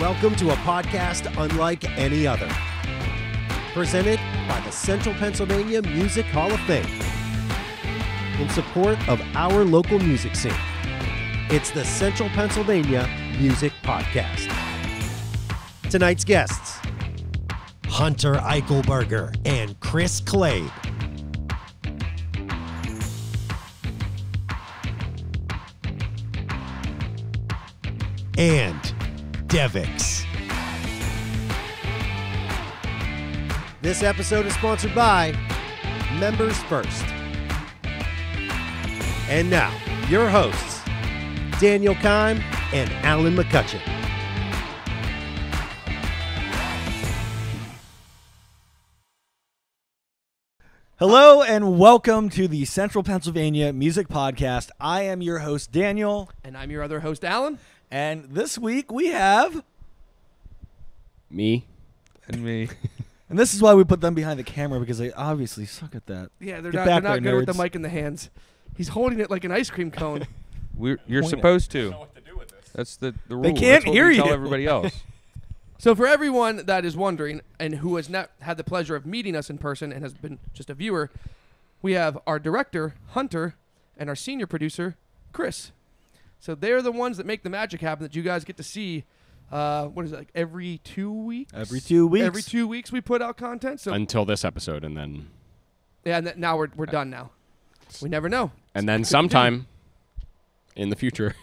Welcome to a podcast unlike any other. Presented by the Central Pennsylvania Music Hall of Fame. In support of our local music scene, it's the Central Pennsylvania Music Podcast. Tonight's guests, Hunter Eichelberger and Chris Klabe. And Devix. This episode is sponsored by Members First. And now, your hosts, Daniel Kime and Alan McCutcheon. Hello and welcome to the Central Pennsylvania Music Podcast. I am your host, Daniel. And I'm your other host, Alan. And this week we have... Me. And me. And this is why we put them behind the camera, because they obviously suck at that. Yeah, they're not good with the mic in the hands. He's holding it like an ice cream cone. You're supposed to. I don't know what to do with this. That's the rule. They can't hear you. Tell everybody else. So for everyone that is wondering and who has not had the pleasure of meeting us in person and has been just a viewer, we have our director, Hunter, and our senior producer, Chris. So they're the ones that make the magic happen that you guys get to see. What is it, like every 2 weeks? Every 2 weeks. Every 2 weeks we put out content. So until this episode, and then. Yeah, and now we're done now. We never know. And then sometime in the future.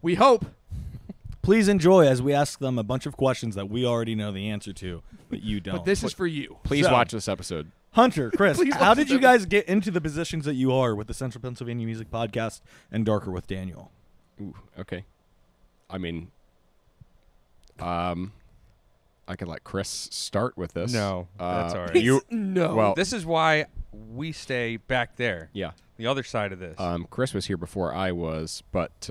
We hope. Please enjoy as we ask them a bunch of questions that we already know the answer to, but you don't. But this is for you. Please watch this episode. Hunter, Chris, how did you guys get into the positions that you are with the Central Pennsylvania Music Podcast and Darker with Daniel? Ooh, okay. I mean, I could let Chris start with this. No, that's all right. No. Well, this is why we stay back there. Yeah. The other side of this. Chris was here before I was, but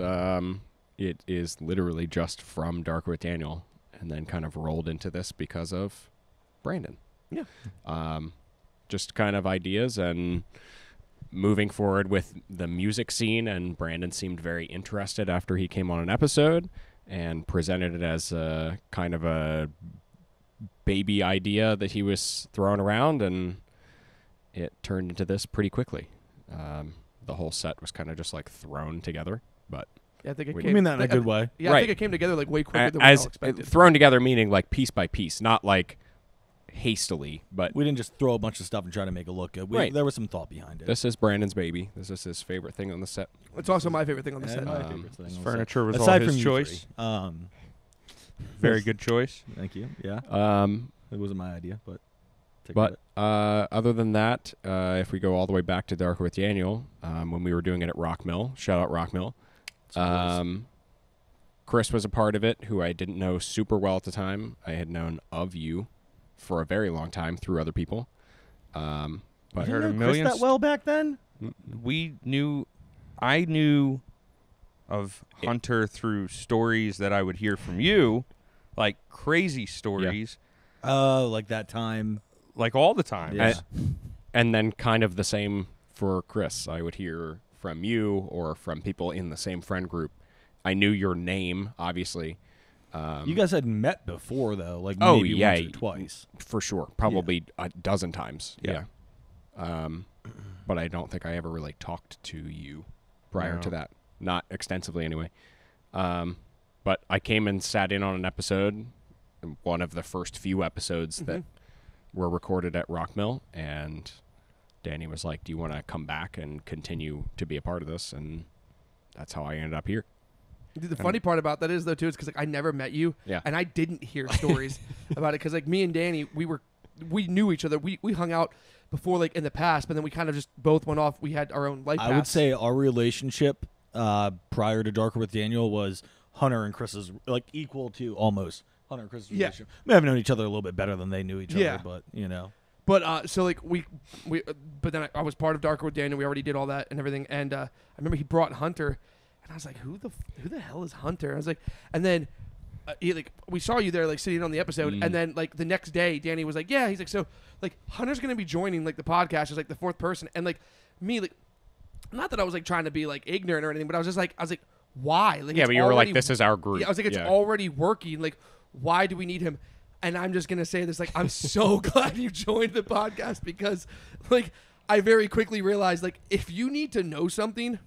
it is literally just from Darker with Daniel and then kind of rolled into this because of Brandon. Yeah. Just kind of ideas and... moving forward with the music scene, and Brandon seemed very interested after he came on an episode and presented it as a kind of a baby idea that he was throwing around, and it turned into this pretty quickly. The whole set was kind of just like thrown together, but yeah, I think it came, you mean that in a good way. Yeah, right. I think it came together like way quicker than we all expected. Thrown together meaning like piece by piece, not like hastily, but we didn't just throw a bunch of stuff and try to make it look good. Right. There was some thought behind it. This is Brandon's baby. This is his favorite thing on the set. It's also my favorite thing on the set. My favorite thing his on furniture set. Was aside all his choice. Very good choice. Thank you. Yeah. It wasn't my idea, but other than that, if we go all the way back to Darker with Daniel, when we were doing it at Rockmill, shout out Rockmill. Chris was a part of it, who I didn't know super well at the time. I had known of you for a very long time through other people. But you heard a million Chris that well back then? I knew of Hunter through stories that I would hear from you, like crazy stories. Yeah. Oh, like that time. Like all the time. Yeah. And then kind of the same for Chris. I would hear from you or from people in the same friend group. I knew your name, obviously. You guys had met before, though, like maybe once or twice. For sure. Probably a dozen times. Yeah. But I don't think I ever really talked to you prior to that. Not extensively, anyway. But I came and sat in on an episode, one of the first few episodes that were recorded at Rockmill, and Danny was like, do you want to come back and continue to be a part of this? And that's how I ended up here. The funny part about that is, though, too, is because like I never met you, and I didn't hear stories about it, because like me and Danny, we knew each other. We hung out before, like in the past, but then we kind of just both went off. We had our own life paths. I would say our relationship prior to Darker with Daniel was Hunter and Chris's, like equal to almost Hunter and Chris's relationship. We have known each other a little bit better than they knew each other, but you know. But so like but then I was part of Darker with Daniel. We already did all that and everything, and I remember he brought Hunter. And I was like, who the hell is Hunter? I was like, and then we saw you there like sitting on the episode, and then like the next day Danny was like, he's like, so like Hunter's gonna be joining like the podcast as like the fourth person, and like me, like not that I was like trying to be like ignorant or anything, but I was just like, why? Like, yeah, but you were like, this is our group. Yeah, I was like, it's already working. Like, why do we need him? And I'm just going to say this, like, I'm so glad you joined the podcast, because, like, I very quickly realized, like, if you need to know something,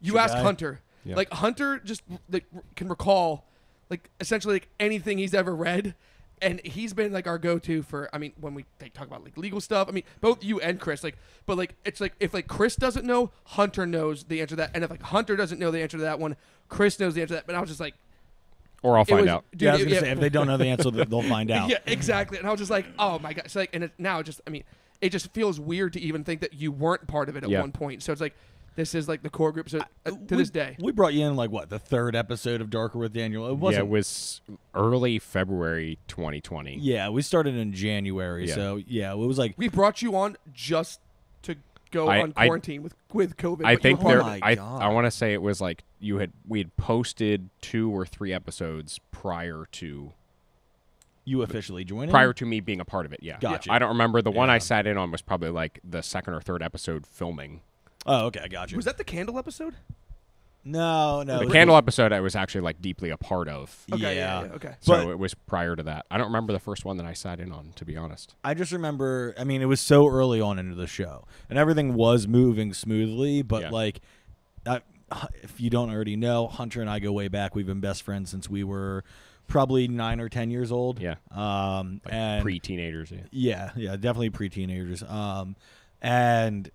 you ask Hunter. Yeah. Like, Hunter just can recall, like, essentially, like, anything he's ever read. And he's been, like, our go-to for, I mean, when we talk about, like, legal stuff. I mean, both you and Chris, like, but, like, it's, like, if, like, Chris doesn't know, Hunter knows the answer to that. And if, like, Hunter doesn't know the answer to that one, Chris knows the answer to that. But I was just, like. Or I'll find out. Dude, yeah, I was going to say, if they don't know the answer, they'll find out. Yeah, exactly. And I was just like, oh, my gosh. So, like, and it, now it just, I mean, it just feels weird to even think that you weren't part of it at one point. So it's, like. This is, like, the core group so, to this day. We brought you in, like, what, the third episode of Darker with Daniel? It wasn't, it was early February 2020. Yeah, we started in January, so, yeah, it was like... We brought you on just to go on quarantine with COVID. I think there... I want to say it was, like, we had posted 2 or 3 episodes prior to... You officially joining? Prior to me being a part of it, yeah. Gotcha. I don't remember. The one I sat in on was probably, like, the 2nd or 3rd episode filming. Oh, okay, I got you. Was that the candle episode? No. The candle episode I was actually, like, deeply a part of. Okay, yeah, okay. So but it was prior to that. I don't remember the first one that I sat in on, to be honest. I just remember, I mean, it was so early on into the show, and everything was moving smoothly, but, like, if you don't already know, Hunter and I go way back. We've been best friends since we were... probably 9 or 10 years old. Yeah. Like and pre-teenagers. Yeah, definitely pre-teenagers. And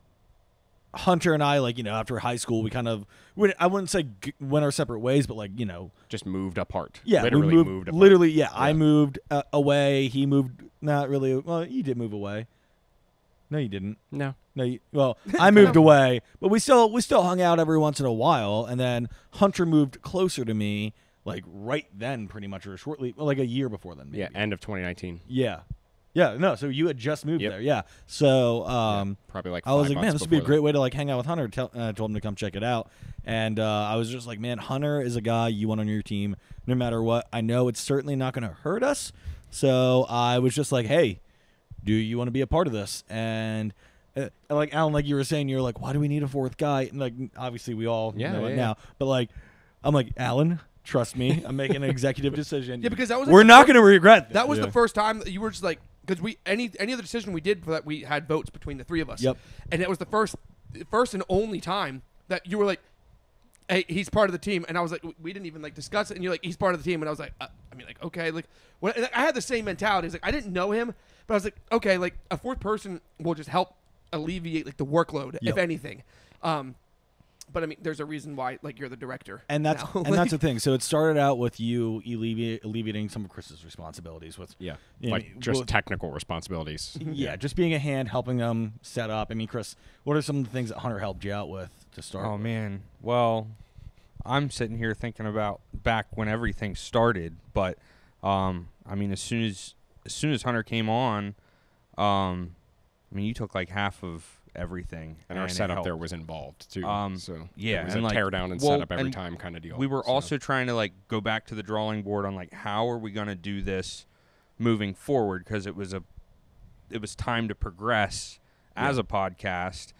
Hunter and I, like, you know, after high school, we kind of, I wouldn't say went our separate ways, but, like, you know. Just moved apart. Yeah. Literally moved apart. Literally, yeah. I moved away. He moved, not really. Well, you did move away. No, you didn't. No. Well, I moved away, but we still hung out every once in a while. And then Hunter moved closer to me. Like, right then, pretty much, or shortly, well, like a year before then. Maybe. Yeah, end of 2019. Yeah, no, so you had just moved there, yeah. So, probably like 5 months. I was like, man, this would be a great way to, like, hang out with Hunter. I told him to come check it out. And I was just like, man, Hunter is a guy you want on your team no matter what. I know it's certainly not going to hurt us. So I was just like, hey, do you want to be a part of this? And... like, Alan, like you were saying, you're like, why do we need a 4th guy? And, like, obviously, we all know it now. But, like, I'm like, Alan... Trust me, I'm making an executive decision. Yeah, because that was. We're like, not going to regret that. That was the first time that you were just like, because we any other decision we did for that we had votes between the 3 of us. Yep. And that was the first and only time that you were like, "Hey, he's part of the team," and I was like, "We didn't even like discuss it." And you're like, "He's part of the team," and I was like, "I mean, like, okay, like." What, I had the same mentality. It's like I didn't know him, but I was like, "Okay, like a 4th person will just help alleviate like the workload, if anything." But I mean, there's a reason why, like, you're the director, and that's now. And that's the thing. So it started out with you alleviating some of Chris's responsibilities with technical responsibilities. Yeah, just being a hand, helping them set up. I mean, Chris, what are some of the things that Hunter helped you out with to start? Oh man, well, I'm sitting here thinking about back when everything started, but I mean, as soon as Hunter came on, I mean, you took like half of. Everything and our setup there was involved too. So it was a like, tear down and set up every time kind of deal. We were also trying to like go back to the drawing board on like how are we going to do this moving forward because it was time to progress as a podcast.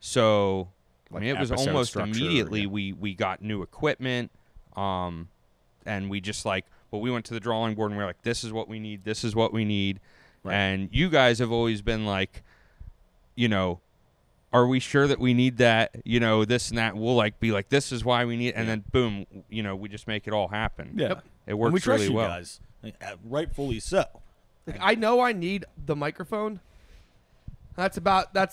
So like I mean, it was almost immediately we got new equipment, and we just like we went to the drawing board and we were like this is what we need, right. And you guys have always been like, you know. Are we sure that we need that, you know, this and that? We'll, like, be like, this is why we need it. And then, boom, you know, we just make it all happen. Yeah. Yep. It works really trust you well. Guys. Rightfully so. Like, I know I need the microphone. That's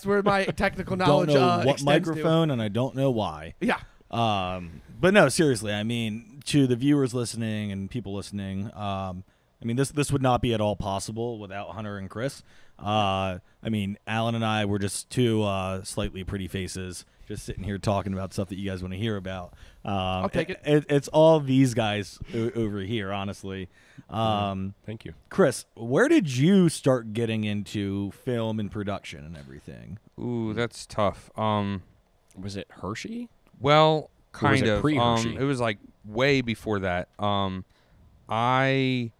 where my technical knowledge extends to. I don't know what microphone, and I don't know why. Yeah. But, no, seriously, I mean, to the viewers listening and people listening, I mean, this would not be at all possible without Hunter and Chris. I mean, Alan and I were just 2 slightly pretty faces just sitting here talking about stuff that you guys want to hear about. I'll take it. It's all these guys over here, honestly. Thank you. Chris, where did you start getting into film and production and everything? Ooh, that's tough. Was it Hershey? Well, kind of. Pre-Hershey? It was like way before that. I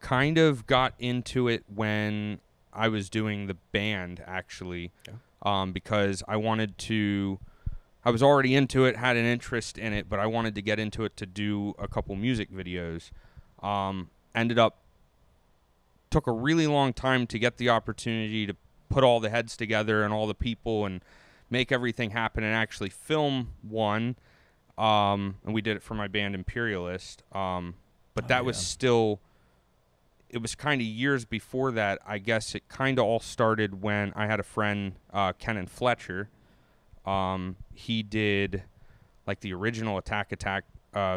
kind of got into it when... I was doing the band, actually, because I wanted to – I was already into it, had an interest in it, but I wanted to get into it to do a couple music videos. Ended up, took a really long time to get the opportunity to put all the heads together and all the people and make everything happen and actually film one. And we did it for my band Imperialist. But that was still, it was kind of years before that. I guess it kind of all started when I had a friend, Kenan Fletcher. He did like the original Attack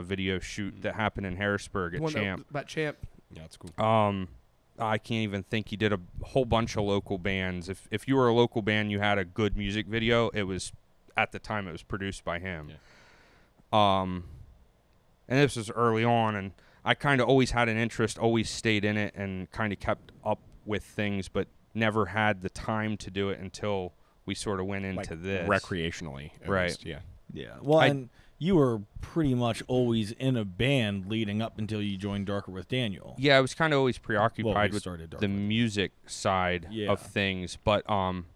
video shoot that happened in Harrisburg at Champ. That Champ. Yeah, that's cool. I can't even think. He did a whole bunch of local bands. If you were a local band, you had a good music video. It was, at the time, it was produced by him. Yeah. And this was early on, and I kind of always had an interest, always stayed in it, and kind of kept up with things, but never had the time to do it until we sort of went into like this recreationally, right? Yeah, yeah. Well, and you were pretty much always in a band leading up until you joined Darker with Daniel. Yeah, I was kind of always preoccupied with the music side of things, but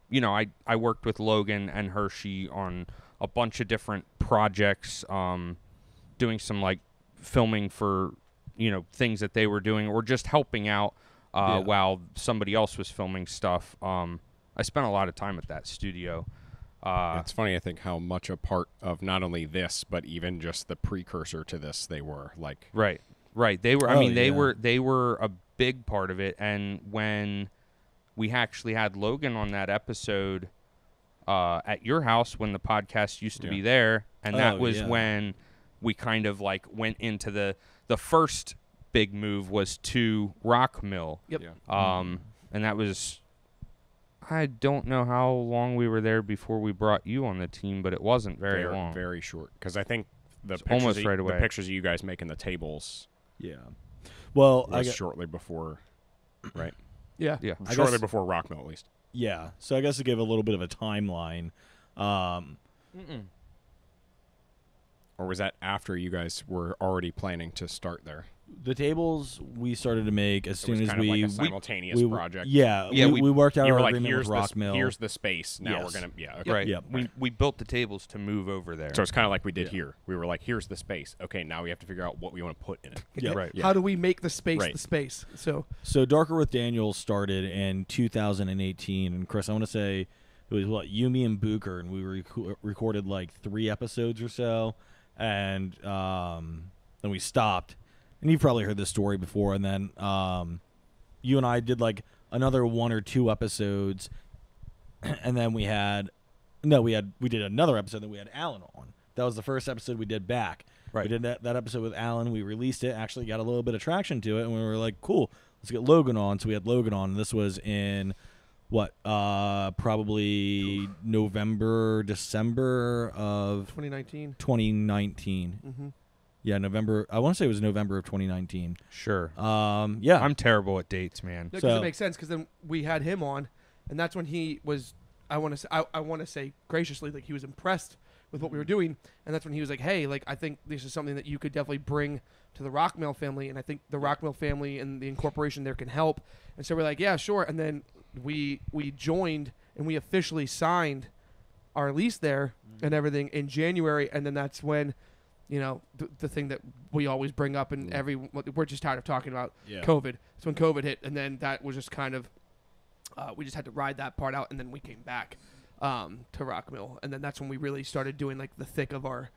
you know, I worked with Logan and Hershey on a bunch of different projects, doing some like filming for, you know, things that they were doing, or just helping out while somebody else was filming stuff. I spent a lot of time at that studio. It's funny, I think, how much a part of not only this, but even just the precursor to this, they were like. Right, right. They were. I mean, they were a big part of it. And when we actually had Logan on that episode at your house, when the podcast used to be there, and that was when we kind of like went into the first big move was to Rockmill. Yep. Yeah. And that was. I don't know how long we were there before we brought you on the team, but it wasn't very long. Very short, because I think the pictures of you guys making the tables. Yeah. Well, I guess shortly before, right? Yeah. Yeah. Shortly before Rockmill, at least. Yeah. So I guess to give a little bit of a timeline. Or was that after you guys were already planning to start there? The tables we started to make as soon as we... It was kind of like a simultaneous project. Yeah, yeah, we worked out our agreement with Rockmill. Here's the space. Now we're going to... Yeah, okay. Right. Yep. We built the tables to move over there. So it's kind of like we did here. We were like, here's the space. Okay, now we have to figure out what we want to put in it. Yep. Right. Yeah. How do we make the space the space? So Darker with Daniel started in 2018. And Chris, I want to say it was, what, you, me, and Booker. And we recorded like 3 episodes or so. And then we stopped. And you've probably heard this story before. And then you and I did like another 1 or 2 episodes, and then we did another episode that we had Alan on. That was the first episode we did back. Right. We did that episode with Alan. We released it. Actually, got a little bit of traction to it, and we were like, cool, let's get Logan on. So we had Logan on. And this was in what probably November, December of 2019. 2019. Mm-hmm. Yeah, November. I want to say it was November of 2019. Sure. Yeah. I'm terrible at dates, man. No, because it makes sense, because then we had him on, and that's when he was, I want to say graciously, like, he was impressed with what we were doing, and that's when he was like, hey, like, I think this is something that you could definitely bring to the Rockmill family, and I think the Rockmill family and the incorporation there can help. And so we're like, yeah, sure. And then we joined, and we officially signed our lease there and everything in January, and then that's when... You know, the thing that we always bring up, and we're just tired of talking about COVID. It's when COVID hit, and then that was just kind of, we just had to ride that part out, and then we came back to Rockmill, and then that's when we really started doing like the thick of our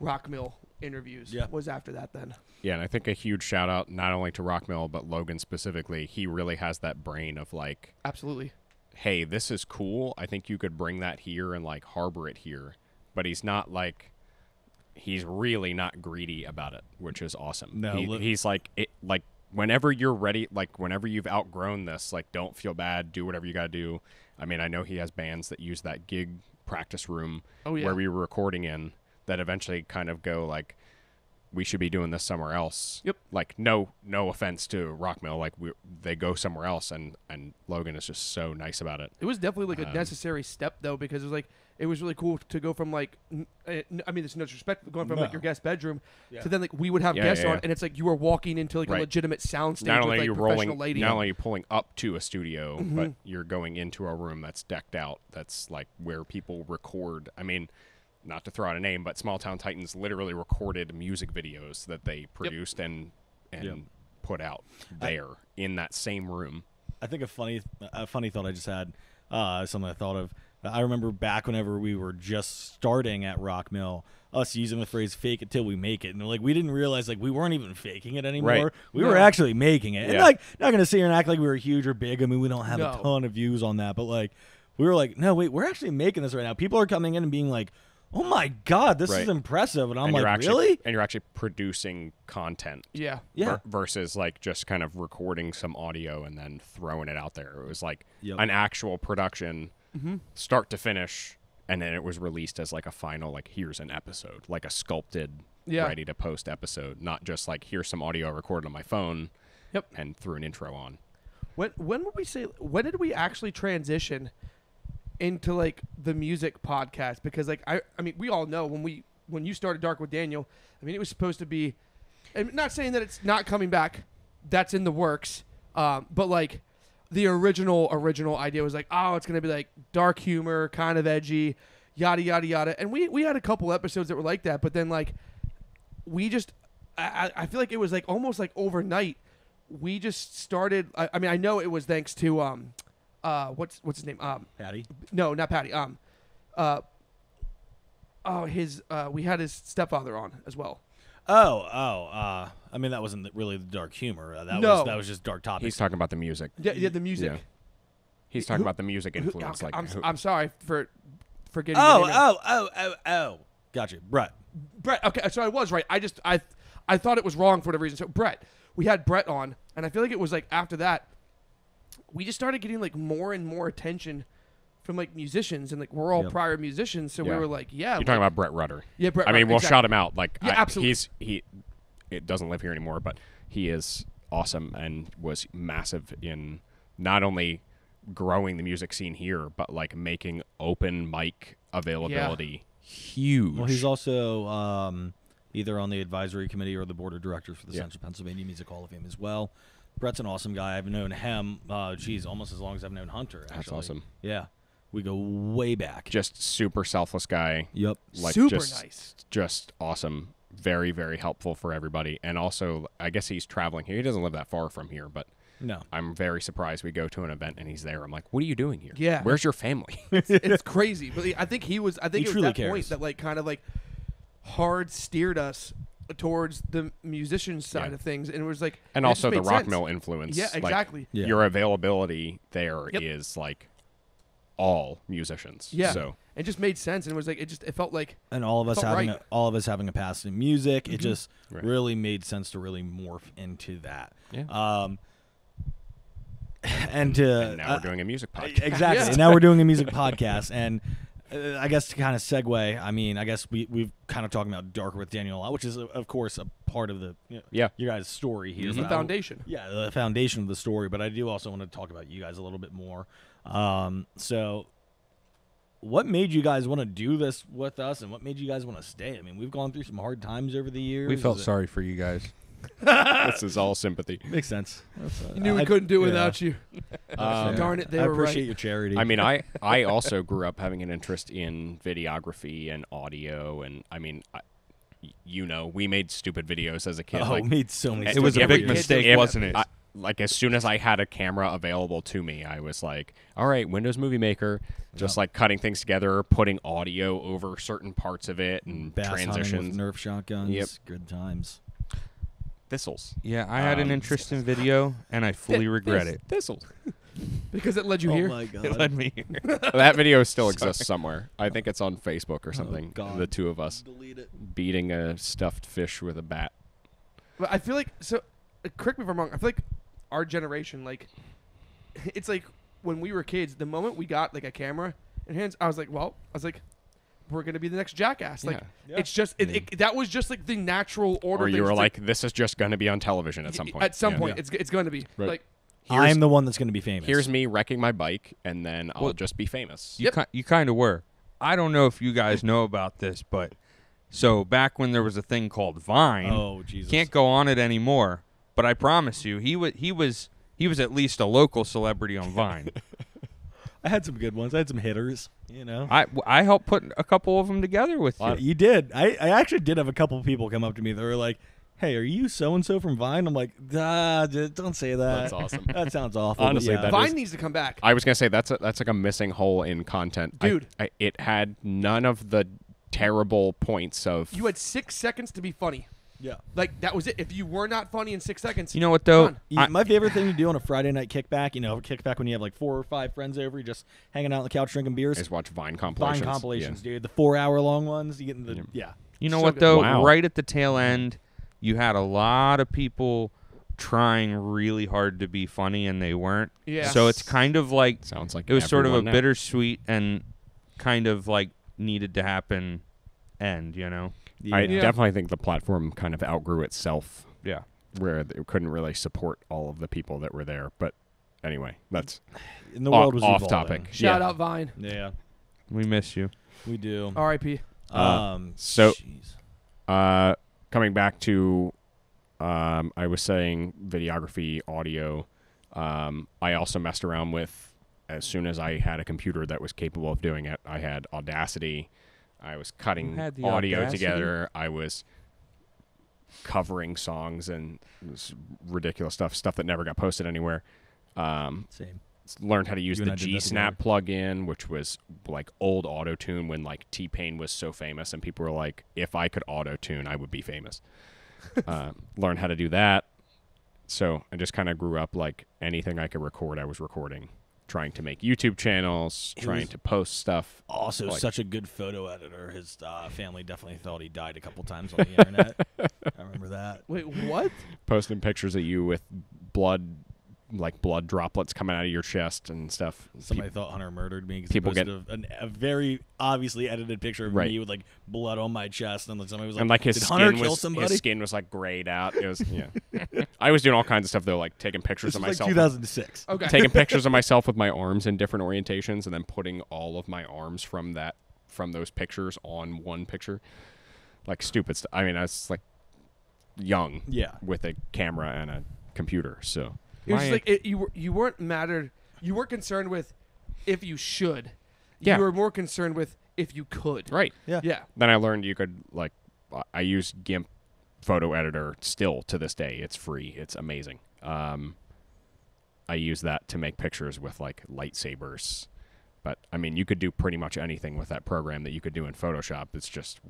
Rockmill interviews. Yeah. Was after that then. Yeah, and I think a huge shout out not only to Rockmill but Logan specifically. He really has that brain of like, absolutely. Hey, this is cool. I think you could bring that here and like harbor it here, but he's not like. He's really not greedy about it, which is awesome. No, he's like, whenever you're ready, like whenever you've outgrown this, like don't feel bad, do whatever you got to do. I mean, I know he has bands that use that gig practice room where we were recording in that eventually kind of go like, we should be doing this somewhere else. Yep. Like no offense to Rockmill, like they go somewhere else, and Logan is just so nice about it. It was definitely like a necessary step though, because it was like, it was really cool to go from like, I mean, there's no disrespect, going from like your guest bedroom to then like we would have guests on, and it's like you were walking into like a legitimate sound stage with like professional lady. Not only are you pulling up to a studio, but you're going into a room that's decked out, that's like where people record. I mean, not to throw out a name, but Small Town Titans literally recorded music videos that they produced and put out there in that same room. I think a funny thought I just had, something I thought of. I remember back whenever we were just starting at Rockmill, us using the phrase "fake it till we make it," and like we didn't realize like we weren't even faking it anymore. Right. We were actually making it. Yeah. And like, not gonna sit here and act like we were huge or big. I mean, we don't have a ton of views on that, but like we were like, no, wait, we're actually making this right now. People are coming in and being like, "Oh my God, this is impressive," and I'm like, actually, "Really?" And you're actually producing content, versus like just kind of recording some audio and then throwing it out there. It was like an actual production. Mm-hmm. Start to finish, and then it was released as like a final, like here's an episode, like a sculpted, ready to post episode, not just like here's some audio recorded on my phone, and threw an intro on. When did we actually transition into like the music podcast? Because like I mean, we all know when you started Dark with Daniel, I mean it was supposed to be, I'm not saying that it's not coming back, that's in the works, but like. The original idea was like, oh, it's going to be like dark humor, kind of edgy, yada, yada, yada. And we had a couple episodes that were like that, but then like we just, I feel like it was like almost like overnight. We just started, I mean, I know it was thanks to, what's his name? Patty? No, not Patty. We had his stepfather on as well. I mean, that wasn't really the dark humor. That was just dark topics. He's talking about the music. Yeah, the music. Yeah. He's talking about the music influence. I'm sorry for getting. Oh. Gotcha, Brett. Brett. Okay, so I was right. I thought it was wrong for whatever reason. So Brett, we had Brett on, and I feel like it was like after that, we just started getting like more and more attention from like musicians, and like we're all prior musicians, so we were like, You're talking about Brett Rutter. Yeah, Brett Rutter. I mean, we'll shout him out. Like, absolutely. It doesn't live here anymore, but he is awesome and was massive in not only growing the music scene here, but like making open mic availability huge. Well, he's also either on the advisory committee or the board of directors for the Central Pennsylvania Music Hall of Fame as well. Brett's an awesome guy. I've known him, almost as long as I've known Hunter. Actually. That's awesome. Yeah. We go way back. Just super selfless guy. Yep. Like super nice. Just awesome. Very, very helpful for everybody. And also, I guess he's traveling here. He doesn't live that far from here, but no. I'm very surprised we go to an event and he's there. I'm like, what are you doing here? Yeah. Where's your family? It's crazy. But I think he was, it was that point that like kind of like hard steered us towards the musician side of things, and it was like, and also the Rockmill influence. Yeah, exactly. Like, your availability there is like all musicians. Yeah. So it just made sense, and it was like it felt like, and all of us having a past in music, it just really made sense to really morph into that. Yeah. And now we're doing a music podcast. Exactly. Yeah. And now we're doing a music podcast, and I guess to kind of segue, I mean, I guess we've kind of talking about Darker with Daniel a lot, which is of course a part of the your guys' story here. The foundation. The foundation of the story, but I do also want to talk about you guys a little bit more. So what made you guys want to do this with us, and what made you guys want to stay? I mean, we've gone through some hard times over the years. We felt sorry for you guys. This is all sympathy. Makes sense. You knew we couldn't do it without you. Darn it, they were right. I appreciate your charity. I mean, I also grew up having an interest in videography and audio, and I mean, you know, we made stupid videos as a kid. Oh, like, made so many. It was a big mistake, wasn't it? Like, as soon as I had a camera available to me, I was like, all right, Windows Movie Maker, just like cutting things together, putting audio over certain parts of it, and bass transitions. Nerf shotguns, good times. Thistles. Yeah, I had an interest in video, and I fully regret it. Thistles. Because it led you here? Oh, my God. It led me here. That video still exists somewhere. I think it's on Facebook or something. The two of us beating a stuffed fish with a bat. But I feel like, so, correct me if I'm wrong, I feel like our generation, like, it's like when we were kids, the moment we got like a camera in hands, I was like, well, we're gonna be the next Jackass. Like, it's just that was just like the natural order. Or you were like, this is just gonna be on television at some point. At some point, it's gonna be like, I'm the one that's gonna be famous. Here's me wrecking my bike, and then I'll just be famous. You kind of were. I don't know if you guys know about this, but so back when there was a thing called Vine, can't go on it anymore. But I promise you, he was at least a local celebrity on Vine. I had some good ones. I had some hitters, you know. I helped put a couple of them together with you. You did. I actually did have a couple of people come up to me that were like, hey, are you so-and-so from Vine? I'm like, don't say that. That's awesome. That sounds awful. Honestly, yeah. Vine needs to come back. I was going to say, that's like a missing hole in content. Dude. It had none of the terrible points of... You had 6 seconds to be funny. Yeah. Like, that was it. If you were not funny in 6 seconds... You know what, though? My favorite thing to do on a Friday night kickback, you know, a kickback when you have, like, 4 or 5 friends over, you're just hanging out on the couch drinking beers. Just watch Vine compilations. Vine compilations, yeah. Dude. The 4-hour-long ones. You get in the... Yeah. You know so what, good. Though? Wow. Right at the tail end... You had a lot of people trying really hard to be funny, and they weren't. Yeah. So it's kind of like... Sounds like it was sort of a bittersweet and kind of like needed to happen end, you know? Yeah. I definitely think the platform kind of outgrew itself. Yeah. Where it couldn't really support all of the people that were there. But anyway, that's and the world was off topic. Shout out, Vine. Yeah. We miss you. We do. R.I.P. So... Geez. Coming back to, I was saying videography, audio. I also messed around with, as soon as I had a computer that was capable of doing it, I had Audacity. I was cutting audio together. I was covering songs and ridiculous stuff that never got posted anywhere. Same. Learned how to use the G-Snap plug-in, which was like old auto-tune when like T-Pain was so famous and people were like, if I could auto-tune, I would be famous. Learned how to do that. So I just kind of grew up like anything I could record, I was recording. Trying to make YouTube channels, trying to post stuff. Also like, such a good photo editor. His family definitely thought he died a couple times on the internet. I remember that. Wait, what? Posting pictures of you with blood droplets coming out of your chest and stuff. Somebody thought Hunter murdered me because he posted a very obviously edited picture of me with like blood on my chest, and then somebody was like, "Did Hunter kill somebody?" His skin was like grayed out. It was I was doing all kinds of stuff though, like taking pictures of myself. Like 2006. Okay. Taking pictures of myself with my arms in different orientations, and then putting all of my arms from those pictures on one picture. Like stupid stuff. I mean, I was like young. Yeah. With a camera and a computer, so. It was just like you weren't mattered. You weren't concerned with if you should. Yeah. You were more concerned with if you could. Right. Yeah. Yeah. Then I learned you could like. I use GIMP photo editor still to this day. It's free. It's amazing. I use that to make pictures with like lightsabers, but I mean you could do pretty much anything with that program that you could do in Photoshop. It's just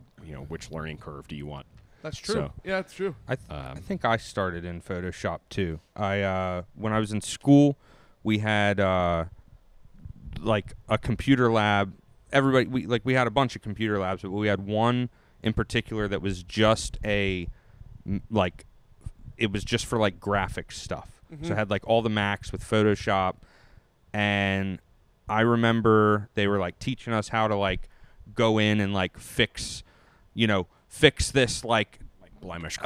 which learning curve do you want. That's true. So, yeah, that's true. I think I started in Photoshop too. When I was in school, we had like a computer lab. We had a bunch of computer labs, but we had one in particular that was just it was just for like graphic stuff. Mm-hmm. So it had like all the Macs with Photoshop, and I remember they were like teaching us how to like go in and like fix this like blemish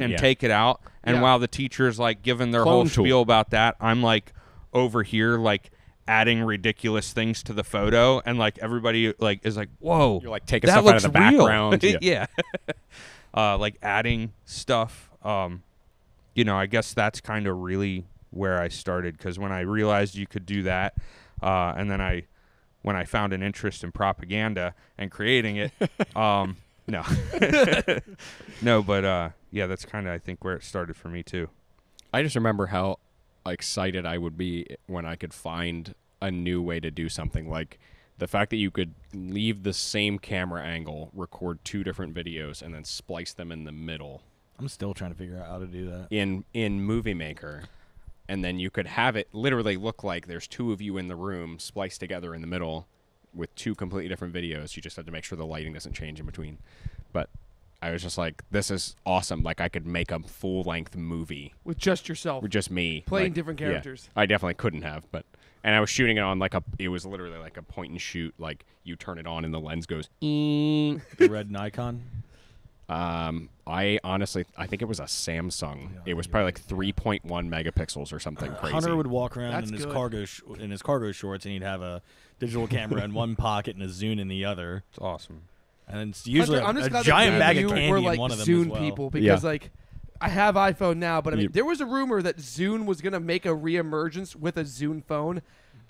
and take it out. And while the teacher's like giving their whole spiel about that, I'm like over here like adding ridiculous things to the photo, and like everybody like is like, whoa, you're like taking stuff out of the background. Yeah. Like adding stuff. I guess that's kind of really where I started, because when I realized you could do that, and then when I found an interest in propaganda and creating it, No. No, but yeah, that's kind of, I think, where it started for me too. I just remember how excited I would be when I could find a new way to do something. Like the fact that you could leave the same camera angle, record 2 different videos, and then splice them in the middle. I'm still trying to figure out how to do that. In Movie Maker. And then you could have it literally look like there's 2 of you in the room spliced together in the middle, with 2 completely different videos. You just have to make sure the lighting doesn't change in between. But I was just like, this is awesome. Like, I could make a full-length movie. With just yourself. With just me. Playing like, different characters. Yeah, I definitely couldn't have, but... And I was shooting it on, like, it was literally like a point-and-shoot, like, you turn it on and the lens goes... The red Nikon? I think it was a Samsung. Yeah, it was probably like 3.1 megapixels or something crazy. Hunter would walk around in his cargo shorts, and he'd have a digital camera in one pocket and a Zune in the other. It's awesome. And it's usually a giant bag of candy in one of them as well. Zune people, because like I have iPhone now, but I mean there was a rumor that Zune was gonna make a reemergence with a Zune phone,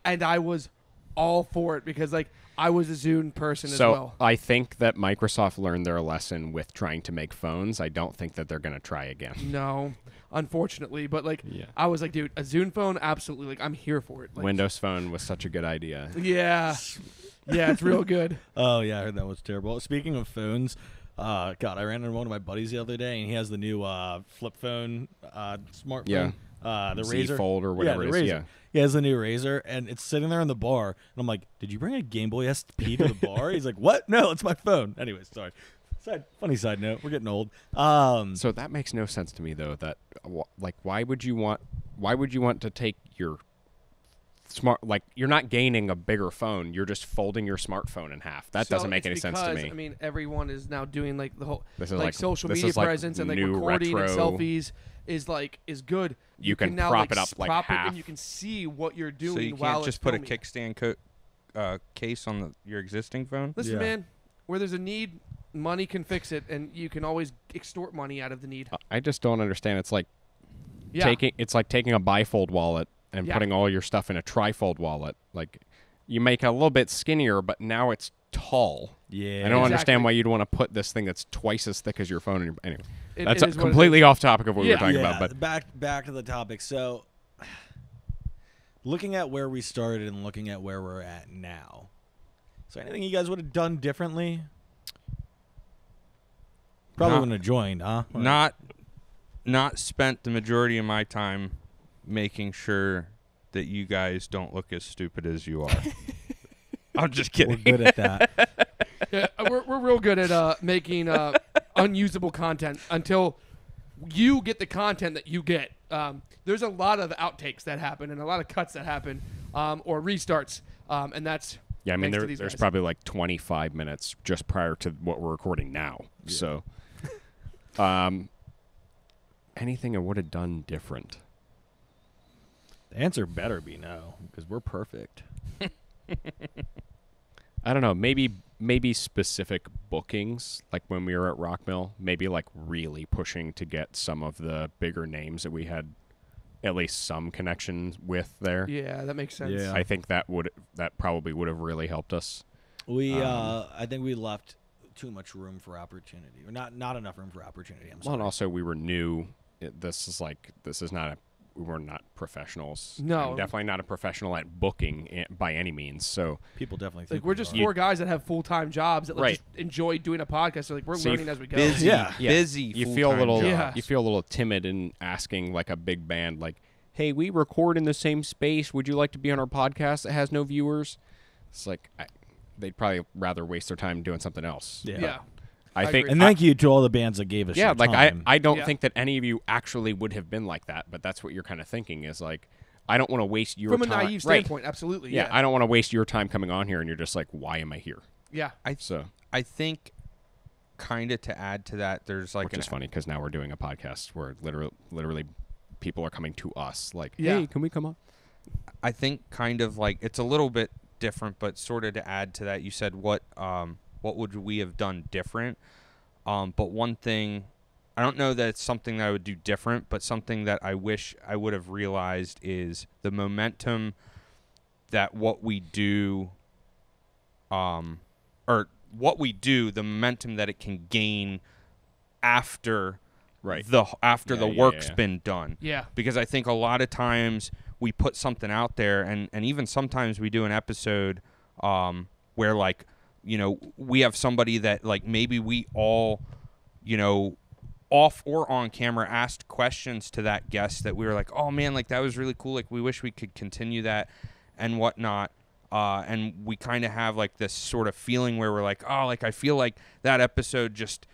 and I was all for it because, like, I was a Zune person as well. So I think that Microsoft learned their lesson with trying to make phones. I don't think that they're going to try again. No, unfortunately. But, like, yeah. I was like, dude, a Zune phone? Absolutely. Like, I'm here for it. Like, Windows Phone was such a good idea. Yeah. Yeah, it's real good. Oh, yeah, I heard that was terrible. Speaking of phones, God, I ran into one of my buddies the other day, and he has the new flip phone smartphone. Yeah. The Razor Fold or whatever it is. Yeah. He has the new Razor, and it's sitting there in the bar. And I'm like, did you bring a Game Boy SP to the bar? He's like, what? No, it's my phone. Anyways, sorry. Funny side note. We're getting old. So that makes no sense to me, though. That like, why would you want to take your smart, like, you're not gaining a bigger phone, you're just folding your smartphone in half. That doesn't make any sense to me. I mean, everyone is now doing like the whole like social media presence and like recording and selfies is good. You can now prop it up like half, and you can see what you're doing. So you can't just put a kickstand case on your existing phone. Listen, man, where there's a need, money can fix it, and you can always extort money out of the need. I just don't understand. It's like taking a bifold wallet and putting all your stuff in a trifold wallet. Like, you make it a little bit skinnier, but now it's tall. Yeah, I don't understand why you'd want to put this thing that's twice as thick as your phone. Anyway, that's completely off topic of what we were talking about. But back to the topic. So, looking at where we started and looking at where we're at now. So, anything you guys would have done differently? Probably wouldn't have joined, huh? Not spent the majority of my time making sure that you guys don't look as stupid as you are. I'm just kidding. We're good at that. Yeah, we're real good at making unusable content until you get the content that you get. There's a lot of outtakes that happen and a lot of cuts that happen or restarts, and that's I mean, there's probably like 25 minutes just prior to what we're recording now. Yeah. So anything I would have done different? Answer better be no, because we're perfect. I don't know. Maybe specific bookings, like when we were at Rockmill, maybe like really pushing to get some of the bigger names that we had at least some connections with there. Yeah, that makes sense. Yeah. I think that probably would have really helped us. We I think we left too much room for opportunity, or not enough room for opportunity. I'm sorry. Well, and also we were new. We were not professionals. No. I'm definitely not a professional at booking by any means. So people definitely think we're just four guys that have full-time jobs that just enjoy doing a podcast. So we're learning as we go. Busy, yeah. Busy. You feel a little timid in asking like a big band, like, "Hey, we record in the same space. Would you like to be on our podcast that has no viewers?" It's like they'd probably rather waste their time doing something else. Yeah. Yeah. I think, and thank you to all the bands that gave us your time. Yeah, like I don't think that any of you actually would have been like that, but that's what you're kind of thinking is like, I don't want to waste your time. From a naive standpoint, absolutely. Yeah, I don't want to waste your time coming on here, and you're just like, why am I here? Yeah. I think kind of to add to that, there's like... Which is funny because now we're doing a podcast where literally people are coming to us like, hey, can we come on? I think kind of like, it's a little bit different, but sort of to add to that, you said what would we have done different? But one thing, I don't know that it's something that I would do different, but something that I wish I would have realized is the momentum that what we do, the momentum that it can gain after the work's been done. Yeah. Because I think a lot of times we put something out there, and even sometimes we do an episode where like, you know, we have somebody that like maybe we all, you know, off or on camera asked questions to that guest that we were like, oh man, like that was really cool. Like we wish we could continue that and whatnot. And we kind of have like this sort of feeling where we're like, oh, like I feel like that episode just,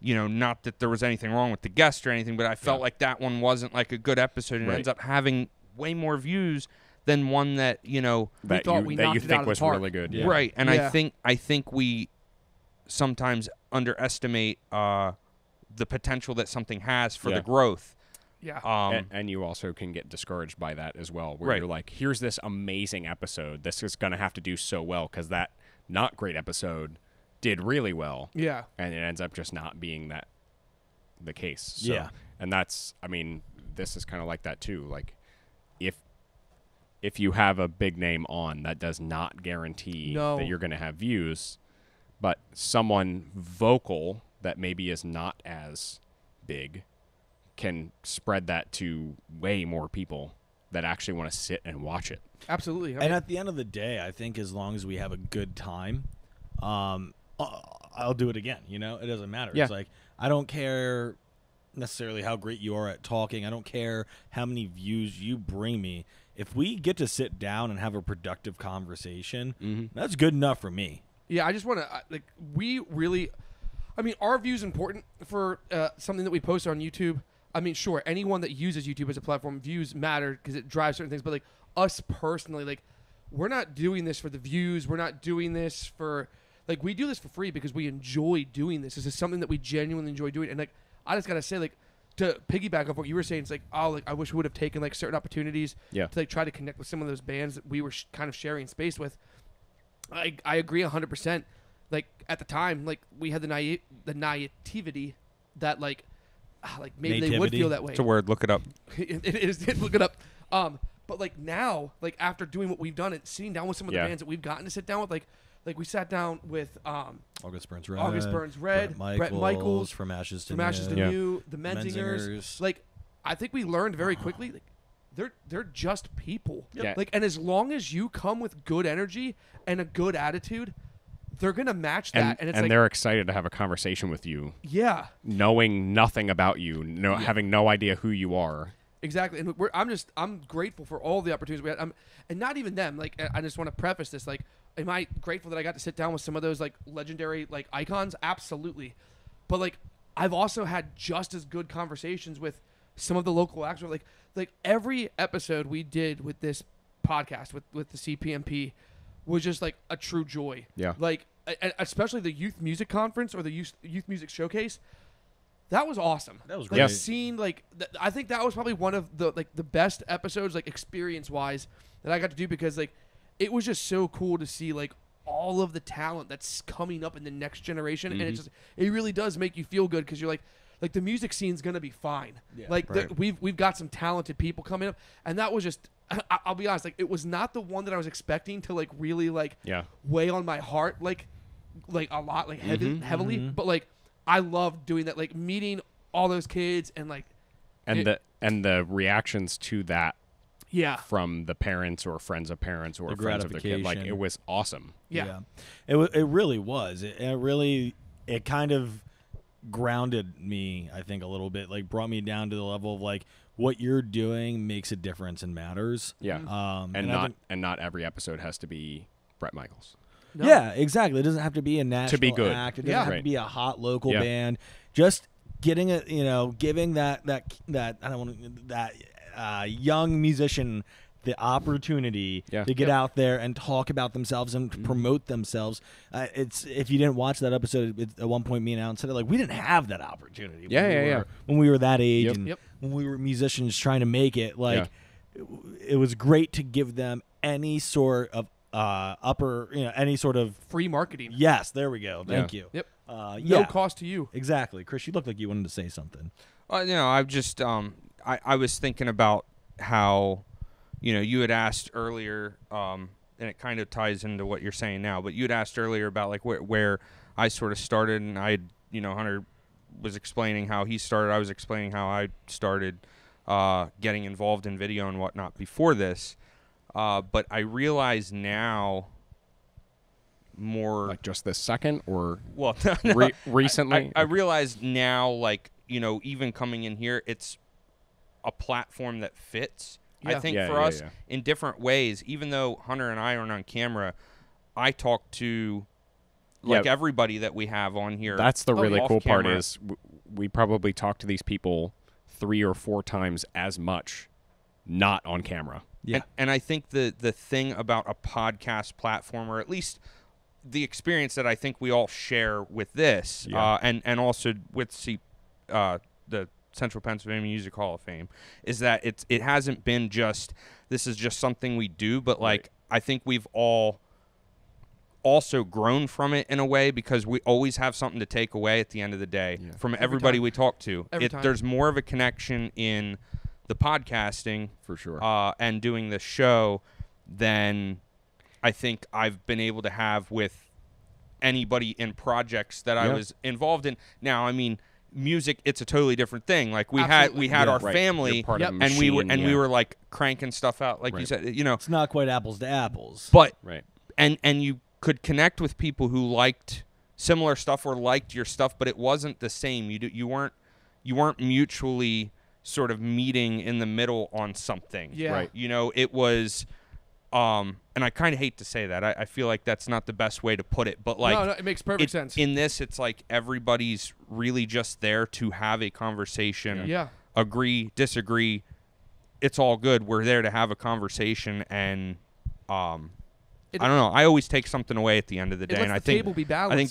you know, not that there was anything wrong with the guest or anything, but I felt like that one wasn't like a good episode and it ends up having way more views than one that, you know, that you think was really good. Yeah. Right. And I think we sometimes underestimate the potential that something has for the growth. Yeah. And you also can get discouraged by that as well, where you're like, here's this amazing episode. This is going to have to do so well because that not great episode did really well. Yeah. And it ends up just not being that the case. So, and that's, I mean, this is kind of like that too. Like, if you have a big name on, that does not guarantee that you're going to have views. But someone vocal that maybe is not as big can spread that to way more people that actually want to sit and watch it. Absolutely. And at the end of the day, I think as long as we have a good time, I'll do it again. You know, it doesn't matter. Yeah. It's like, I don't care necessarily how great you are at talking. I don't care how many views you bring me. If we get to sit down and have a productive conversation, that's good enough for me. Yeah, I just want to, like, we really, I mean, our view is important for something that we post on YouTube. I mean, sure, anyone that uses YouTube as a platform, views matter because it drives certain things. But, like, us personally, like, we're not doing this for the views. We're not doing this for, like, we do this for free because we enjoy doing this. This is something that we genuinely enjoy doing. And, like, I just got to say, like, to piggyback off what you were saying, it's like, oh, like, I wish we would have taken, like, certain opportunities to, like, try to connect with some of those bands that we were kind of sharing space with. I agree 100%. Like, at the time, like, we had the naivety that, like maybe they would feel that way. It's a word. Look it up. It is. Look it up. But, like, now, like, after doing what we've done and sitting down with some of the bands that we've gotten to sit down with, like we sat down with August Burns Red, Brett Michaels, From Ashes to New, the Menzingers. Like, I think we learned very quickly, like, they're just people. Yeah. Like, and as long as you come with good energy and a good attitude, they're gonna match that. And it's, and like, they're excited to have a conversation with you. Yeah. Knowing nothing about you, having no idea who you are. Exactly. And I'm grateful for all the opportunities we had. And not even them. Like, I just want to preface this. Like, am I grateful that I got to sit down with some of those, like, legendary, like, icons? Absolutely. But, like, I've also had just as good conversations with some of the local acts. Like every episode we did with this podcast, with the CPMP, was just, like, a true joy. Yeah. Like, especially the youth music conference or the youth music showcase. That was awesome. That was great. Like, seeing, like, I think that was probably one of the, like, the best episodes, like, experience wise that I got to do, because, like, it was just so cool to see, like, all of the talent that's coming up in the next generation, and it really does make you feel good, because you're like the music scene's gonna be fine. Yeah, like, we've got some talented people coming up, and that was just, I'll be honest, like, it was not the one that I was expecting to, like, really, like, weigh on my heart like a lot, like, heavily. But, like, I loved doing that, like, meeting all those kids and, like, and the reactions to that. Yeah, from the parents or friends of parents or friends of the kid, like, it was awesome. Yeah. It really was. It kind of grounded me, I think, a little bit. Like, brought me down to the level of, like, what you're doing makes a difference and matters. Yeah, and not every episode has to be Brett Michaels. No. Yeah, exactly. It doesn't have to be a national act. It doesn't have to be a hot local band. Just getting it, you know, giving that I don't want that. Young musician the opportunity to get out there and talk about themselves and promote themselves. If you didn't watch that episode, at one point me and Alan said, like, we didn't have that opportunity when we were that age and when we were musicians trying to make it. Like, it was great to give them any sort of any sort of free marketing. Yes, there we go. Thank you. Yep. No cost to you. Exactly. Chris, you looked like you wanted to say something. No, I've just I was thinking about how, you know, you had asked earlier, and it kind of ties into what you're saying now, but you had asked earlier about, like, where I sort of started, and Hunter was explaining how he started. I was explaining how I started getting involved in video and whatnot before this. But I realize now more... Like, just this second or recently? I realize now, like, you know, even coming in here, it's a platform that fits. I think for us in different ways, even though Hunter and I aren't on camera, I talk to like everybody that we have on here. That's the really cool part is we probably talk to these people 3 or 4 times as much not on camera. Yeah. And I think the thing about a podcast platform, or at least the experience that I think we all share with this and also with the Central Pennsylvania Music Hall of Fame, is that it hasn't been just this is just something we do, but like I think we've all also grown from it in a way, because we always have something to take away at the end of the day from everybody we talk to. There's more of a connection in the podcasting for sure and doing this show than I think I've been able to have with anybody in projects that I was involved in. Now, I mean, music, it's a totally different thing. Like we had our family and we were, we were like cranking stuff out. Like you said, you know, it's not quite apples to apples, but and you could connect with people who liked similar stuff or liked your stuff, but it wasn't the same. You weren't mutually sort of meeting in the middle on something. Yeah. Right. You know, it was, and I kind of hate to say that. I feel like that's not the best way to put it, but like, no, it makes perfect sense. In this, it's like everybody's really just there to have a conversation. Yeah. Agree, disagree. It's all good. We're there to have a conversation, and I don't know. I always take something away at the end of the day, and I think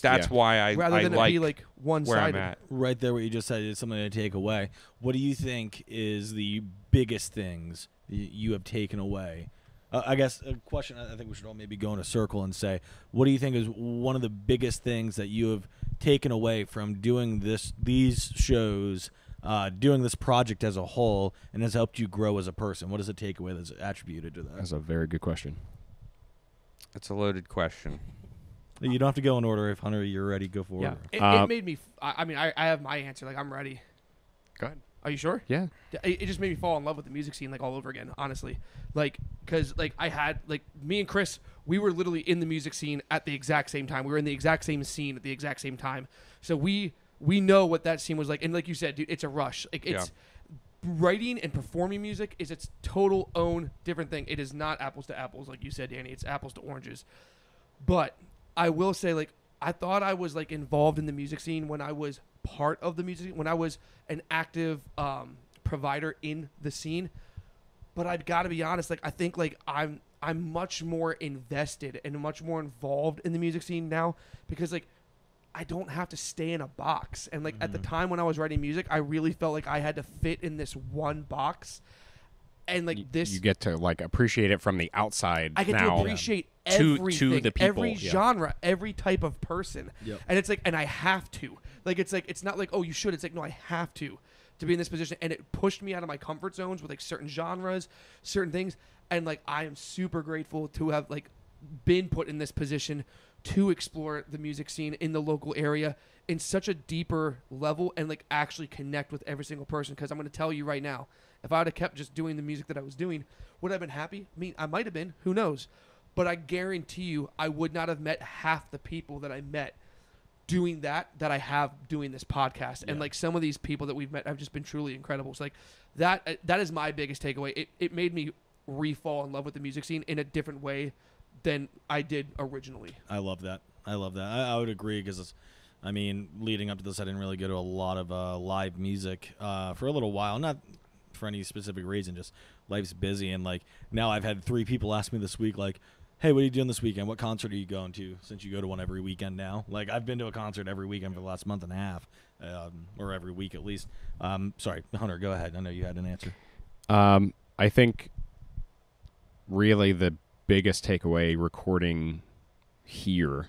that's why I rather than it be like one-sided. Where I'm at. Right there, what you just said is something to take away. What do you think is the biggest things you have taken away? I guess a question I think we should all maybe go in a circle and say, what do you think is one of the biggest things that you have taken away from doing these shows, doing this project as a whole, and has helped you grow as a person? What is the takeaway that's attributed to that? That's a very good question. It's a loaded question. You don't have to go in order. If Hunter, you're ready, go for it. It made me. I mean, I have my answer. Like, I'm ready. Go ahead. Are you sure? Yeah. It just made me fall in love with the music scene, like, all over again, honestly. Like, because, like, I had, like, me and Chris, we were literally in the music scene at the exact same time. We were in the exact same scene at the exact same time. So we know what that scene was like. And like you said, dude, it's a rush. Like, it's writing and performing music is its total own different thing. It is not apples to apples, like you said, Danny. It's apples to oranges. But I will say, like, I thought I was, like, involved in the music scene when I was part of the music, when I was an active provider in the scene. But I've got to be honest, like, I think, like, I'm much more invested and much more involved in the music scene now, because, like, I don't have to stay in a box. And, like, at the time when I was writing music, I really felt like I had to fit in this one box. And, like, you get to, like, appreciate it from the outside. I get to appreciate everything, to the people, every genre, every type of person. Yep. And it's like, and I have to. Like, it's like, it's not like, oh, you should. It's like, no, I have to be in this position. And it pushed me out of my comfort zones with, like, certain genres, certain things. And, like, I am super grateful to have, like, been put in this position to explore the music scene in the local area in such a deeper level and, like, actually connect with every single person. Because I'm going to tell you right now, if I would have kept just doing the music that I was doing, would I have been happy? I mean, I might have been. Who knows? But I guarantee you I would not have met half the people that I met doing that I have doing this podcast. Yeah. And, like, some of these people that we've met have just been truly incredible. So, like, that is my biggest takeaway. It made me re-fall in love with the music scene in a different way than I did originally. I love that. I love that. I would agree, because, I mean, leading up to this, I didn't really go to a lot of live music for a little while. Not for any specific reason, just life's busy. And, like, now I've had 3 people ask me this week, like, hey, what are you doing this weekend? What concert are you going to, since you go to one every weekend now? Like, I've been to a concert every weekend for the last month and a half, or every week at least. Sorry, Hunter, go ahead. I know you had an answer. I think really the biggest takeaway recording here,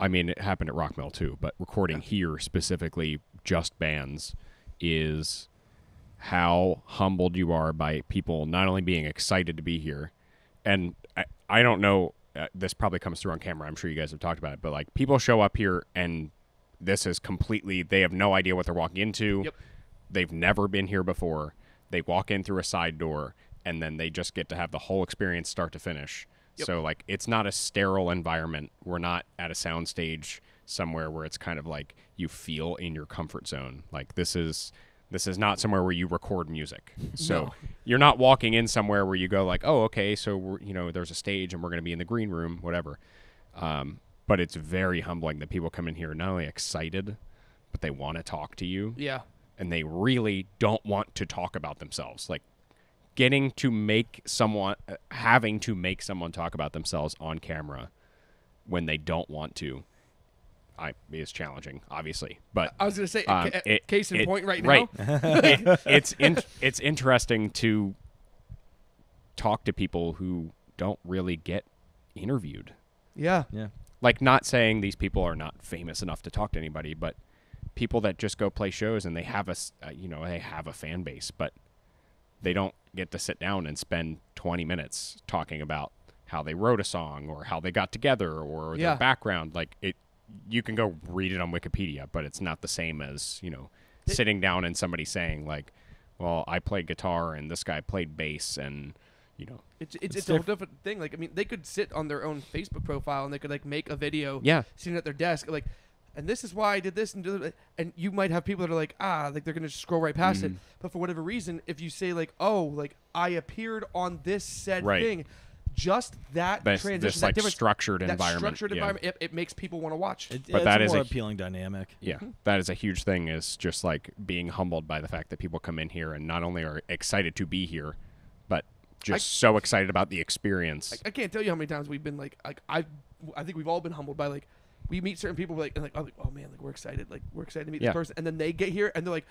I mean, it happened at Rockmill too, but recording here specifically, just bands, is how humbled you are by people not only being excited to be here, and I don't know, this probably comes through on camera, I'm sure you guys have talked about it, but, like, people show up here and this is completely, they have no idea what they're walking into. Yep. They've never been here before. They walk in through a side door and then they just get to have the whole experience start to finish. Yep. So, like, it's not a sterile environment. We're not at a soundstage somewhere where it's kind of like you feel in your comfort zone. Like, this is not somewhere where you record music. So you're not walking in somewhere where you go like, oh, okay, so we're, you know, there's a stage and we're going to be in the green room, whatever. But it's very humbling that people come in here not only excited, but they want to talk to you. Yeah. And they really don't want to talk about themselves. Like, getting to make someone, having to make someone talk about themselves on camera when they don't want to, is challenging, obviously. But I was going to say, case in point right now. Right. It's interesting to talk to people who don't really get interviewed. Yeah. Yeah. Like, not saying these people are not famous enough to talk to anybody, but people that just go play shows and they have a fan base, but they don't get to sit down and spend 20 minutes talking about how they wrote a song or how they got together or their background. Like, it, you can go read it on Wikipedia, but it's not the same as, you know, sitting down and somebody saying, like, well, I played guitar and this guy played bass and, you know. It's a whole different thing. Like, I mean, they could sit on their own Facebook profile and they could, like, make a video sitting at their desk. Like, and this is why I did this. And you might have people that are like, like, they're going to scroll right past it. But for whatever reason, if you say, like, oh, like, I appeared on this said thing, just that transition, this, like, structured environment. It makes people want to watch. But that is a more appealing dynamic. Yeah, that is a huge thing, is just, like, being humbled by the fact that people come in here and not only are excited to be here, but just so excited about the experience. I can't tell you how many times we've been, like I think we've all been humbled by, like, we meet certain people, like, oh, man, like, we're excited. Like, we're excited to meet this person. And then they get here, and they're like,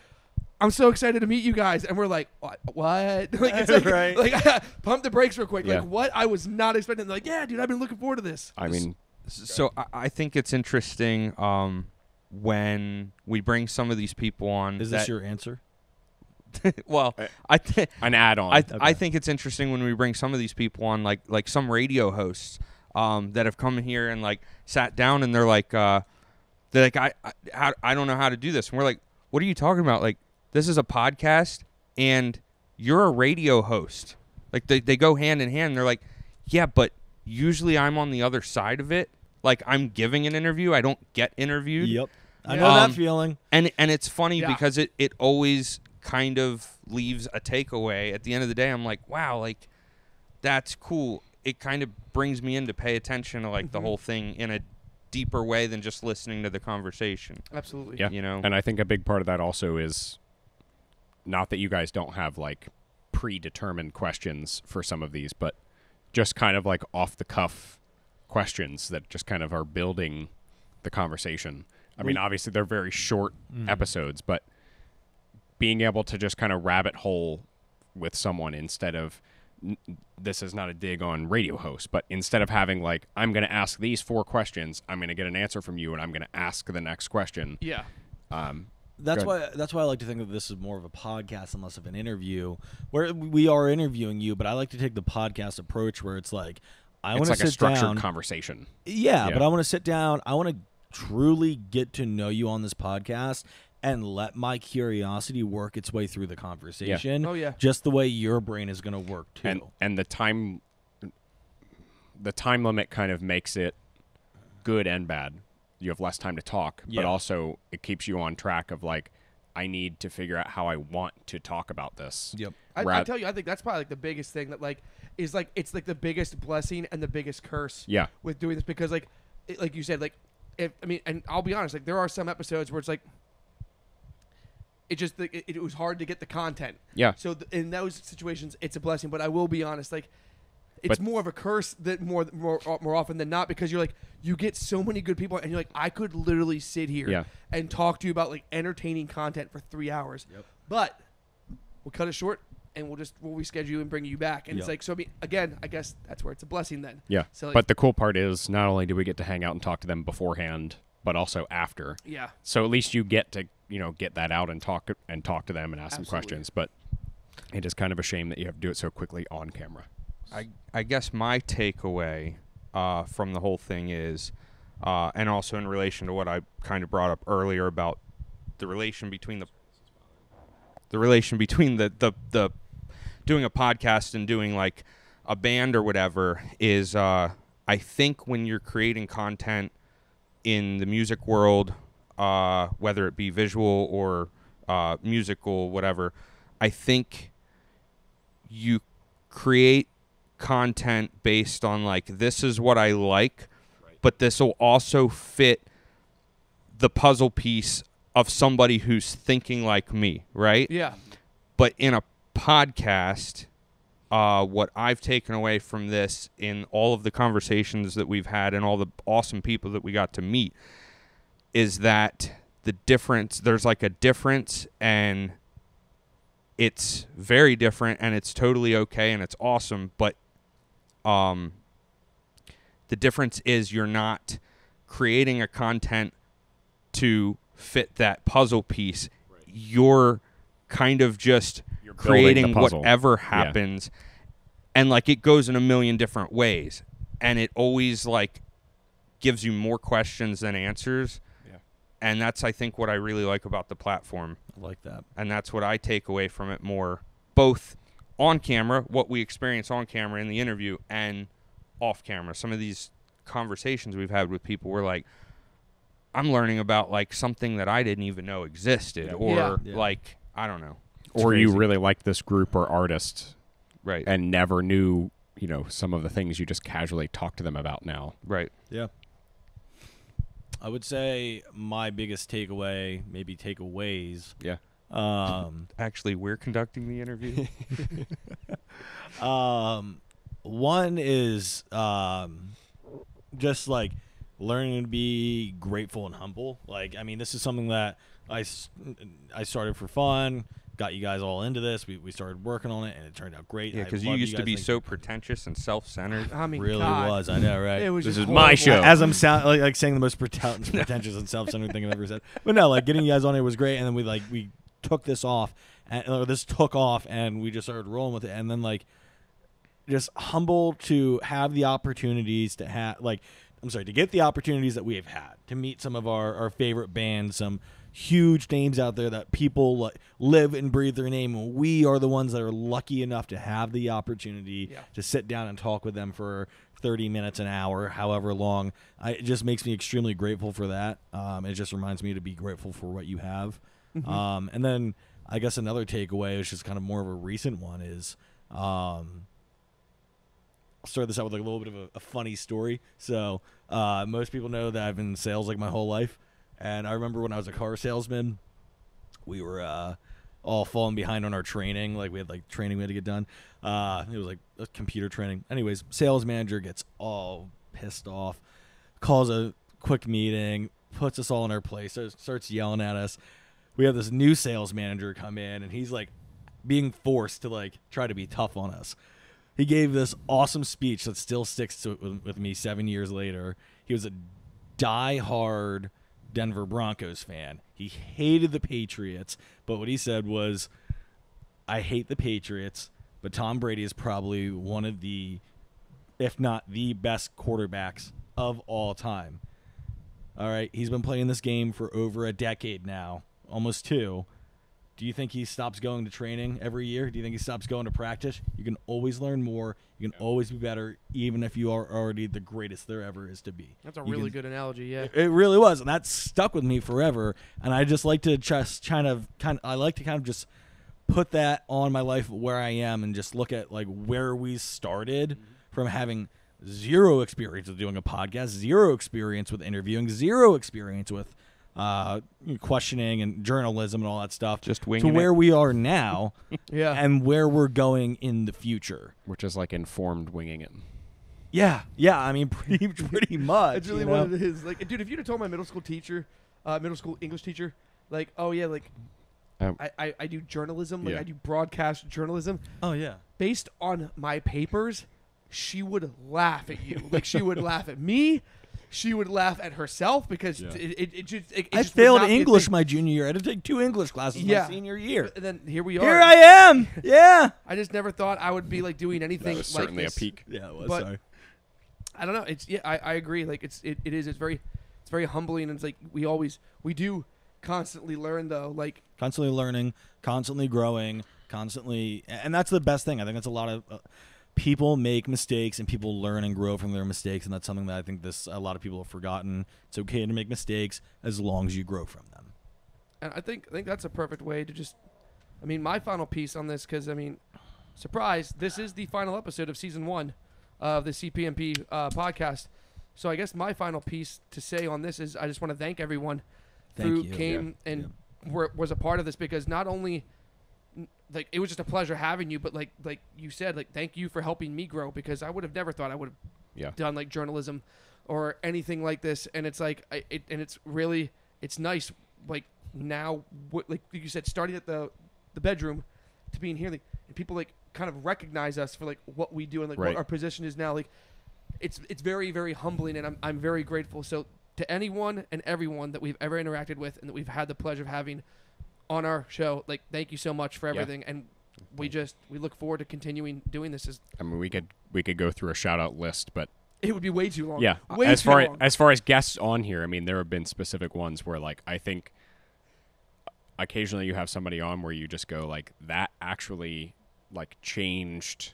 I'm so excited to meet you guys. And we're like, what? Like, it's like, like, pump the brakes real quick. Yeah. Like, what? I was not expecting. Like, yeah, dude, I've been looking forward to this. I mean, so I think it's interesting when we bring some of these people on. Is this your answer? Well, an add-on. I think it's interesting when we bring some of these people on, like some radio hosts that have come here and, like, sat down and they're like, I don't know how to do this. And we're like, what are you talking about? Like, this is a podcast and you're a radio host. Like, they go hand in hand. They're like, yeah, but usually I'm on the other side of it. Like, I'm giving an interview. I don't get interviewed. Yep. I know that feeling. And it's funny because it always kind of leaves a takeaway. At the end of the day, I'm like, wow, like, that's cool. It kind of brings me in to pay attention to, like, the whole thing in a deeper way than just listening to the conversation. Absolutely. Yeah. You know? And I think a big part of that also is, not that you guys don't have, like, predetermined questions for some of these, but just kind of, like, off-the-cuff questions that just kind of are building the conversation. I mean, obviously, they're very short episodes, but being able to just kind of rabbit hole with someone instead of, this is not a dig on radio hosts, but instead of having, like, I'm going to ask these 4 questions, I'm going to get an answer from you, and I'm going to ask the next question. Yeah. That's why I like to think that this is more of a podcast and less of an interview, where we are interviewing you, but I like to take the podcast approach where it's like, I want to sit down. It's like a structured conversation. Yeah, but I want to sit down. I want to truly get to know you on this podcast and let my curiosity work its way through the conversation. Yeah. Oh, yeah. Just the way your brain is going to work, too. And the time limit kind of makes it good and bad. You have less time to talk, but also it keeps you on track of, like, I need to figure out how I want to talk about this. Yep. I tell you, I think that's probably, like, the biggest thing that, like, is, like, it's, like, the biggest blessing and the biggest curse with doing this, because, like, like you said, like, and I'll be honest, like, there are some episodes where it's, like, it was hard to get the content. Yeah. So in those situations, it's a blessing, but I will be honest, like, it's more of a curse that more often than not, because you're like, you get so many good people and you're like, I could literally sit here and talk to you about, like, entertaining content for 3 hours, but we'll cut it short and we'll reschedule you and bring you back. And it's like, so I mean, again, I guess that's where it's a blessing then. Yeah. So, like, but the cool part is not only do we get to hang out and talk to them beforehand, but also after. Yeah. So at least you get to, you know, get that out and talk to them and ask them questions. But it is kind of a shame that you have to do it so quickly on camera. I guess my takeaway from the whole thing is, and also in relation to what I kind of brought up earlier about the relation between the doing a podcast and doing, like, a band or whatever is, I think when you're creating content in the music world, whether it be visual or musical, whatever, I think you create content based on, like, this is what I like, but this will also fit the puzzle piece of somebody who's thinking like me, right? Yeah. But in a podcast, what I've taken away from this in all of the conversations that we've had and all the awesome people that we got to meet is that there's, like, a difference, and it's very different, and it's totally okay, and it's awesome, but the difference is you're not creating a content to fit that puzzle piece. Right. You're kind of just creating whatever happens, And, like, it goes in a million different ways. And it always, like, gives you more questions than answers. Yeah. And that's, I think, what I really like about the platform. I like that. And that's what I take away from it more, both on camera, what we experience on camera in the interview, and off camera. Some of these conversations we've had with people were like, I'm learning about, like, something that I didn't even know existed. Yeah. Or, yeah. Like, I don't know. It's or crazy. You really like this group or artist. Right. And never knew, you know, some of the things you just casually talk to them about now. Right. Yeah. I would say my biggest takeaway, maybe takeaways. Yeah. Actually, we're conducting the interview. One is just, like, learning to be grateful and humble. Like, I mean, this is something that I started for fun, got you guys all into this. We started working on it, and it turned out great. Yeah, because you used to be so pretentious and self-centered. I mean, really was. I know, right? This is my show. As I'm like saying the most pretentious and self-centered thing I've ever said. But no, like, getting you guys on it was great, and then we took this off, and this took off, and we just started rolling with it, and then, like, just humble to have the opportunities to have, like, I'm sorry, to get the opportunities that we have had to meet some of our favorite bands, some huge names out there that people live and breathe their name. We are the ones that are lucky enough to have the opportunity to sit down and talk with them for 30 minutes, an hour, however long. It just makes me extremely grateful for that. It just reminds me to be grateful for what you have. Mm-hmm. And then I guess another takeaway, which is kind of more of a recent one, is I'll start this out with, like, a little bit of a funny story. So most people know that I've been in sales, like, my whole life. And I remember when I was a car salesman, we were all falling behind on our training. Like, we had, like, training we had to get done. It was, like, a computer training. Anyways, sales manager gets all pissed off, calls a quick meeting, puts us all in our place, starts yelling at us. We have this new sales manager come in, and he's, like, being forced to, like, try to be tough on us. He gave this awesome speech that still sticks with me 7 years later. He was a diehard Denver Broncos fan. He hated the Patriots, but what he said was, I hate the Patriots, but Tom Brady is probably one of the, if not the best quarterbacks of all time. All right, he's been playing this game for over a decade now, almost two. Do you think he stops going to training every year? Do you think he stops going to practice? You can always learn more. You can always be better, even if you are already the greatest there ever is to be. That's a really good analogy, yeah. It really was, and that stuck with me forever. And I just like to just I like to kind of just put that on my life where I am and just look at, like, where we started from having zero experience with doing a podcast, zero experience with interviewing, zero experience with questioning and journalism and all that stuff, just winging to where we are now, yeah, and where we're going in the future, which is, like, informed winging it. Yeah, yeah. I mean, pretty much. It's really one of his, like, dude. If you'd have told my middle school teacher, middle school English teacher, like, oh yeah, like, I do journalism, like, I do broadcast journalism. Oh yeah. Based on my papers, she would laugh at you. Like, she would laugh at me. She would laugh at herself because it just I failed English my junior year. I had to take 2 English classes my senior year. And then here we are. Here I am. Yeah. I just never thought I would be, like, doing anything that was like certainly this. A peak. Yeah, it was. But sorry. I don't know. It's I agree. Like, it's very humbling, and it's like we do constantly learn, though, like, constantly learning, constantly growing, constantly, and that's the best thing. I think that's a lot of people make mistakes, and people learn and grow from their mistakes, and that's something that I think a lot of people have forgotten. It's okay to make mistakes as long as you grow from them. And I think that's a perfect way to just, I mean, my final piece on this, because, I mean, surprise, this is the final episode of season 1 of the CPMP podcast. So I guess my final piece to say on this is I just want to thank everyone who came and was a part of this, because not only, like, it was just a pleasure having you, but like you said, like, thank you for helping me grow, because I would have never thought I would have done, like, journalism or anything like this. And it's like, it's nice. Like, now, like you said, starting at the bedroom to being here, like, and people, like, kind of recognize us for, like, what we do and, like, what our position is now. Like, it's very, very humbling, and I'm very grateful. So to anyone and everyone that we've ever interacted with and that we've had the pleasure of having on our show, like, thank you so much for everything, and we look forward to continuing doing this. I mean, we could go through a shout out list, but it would be way too long. Yeah, as far as guests on here, I mean, there have been specific ones where, like, I think occasionally you have somebody on where you just go, like, that actually, like, changed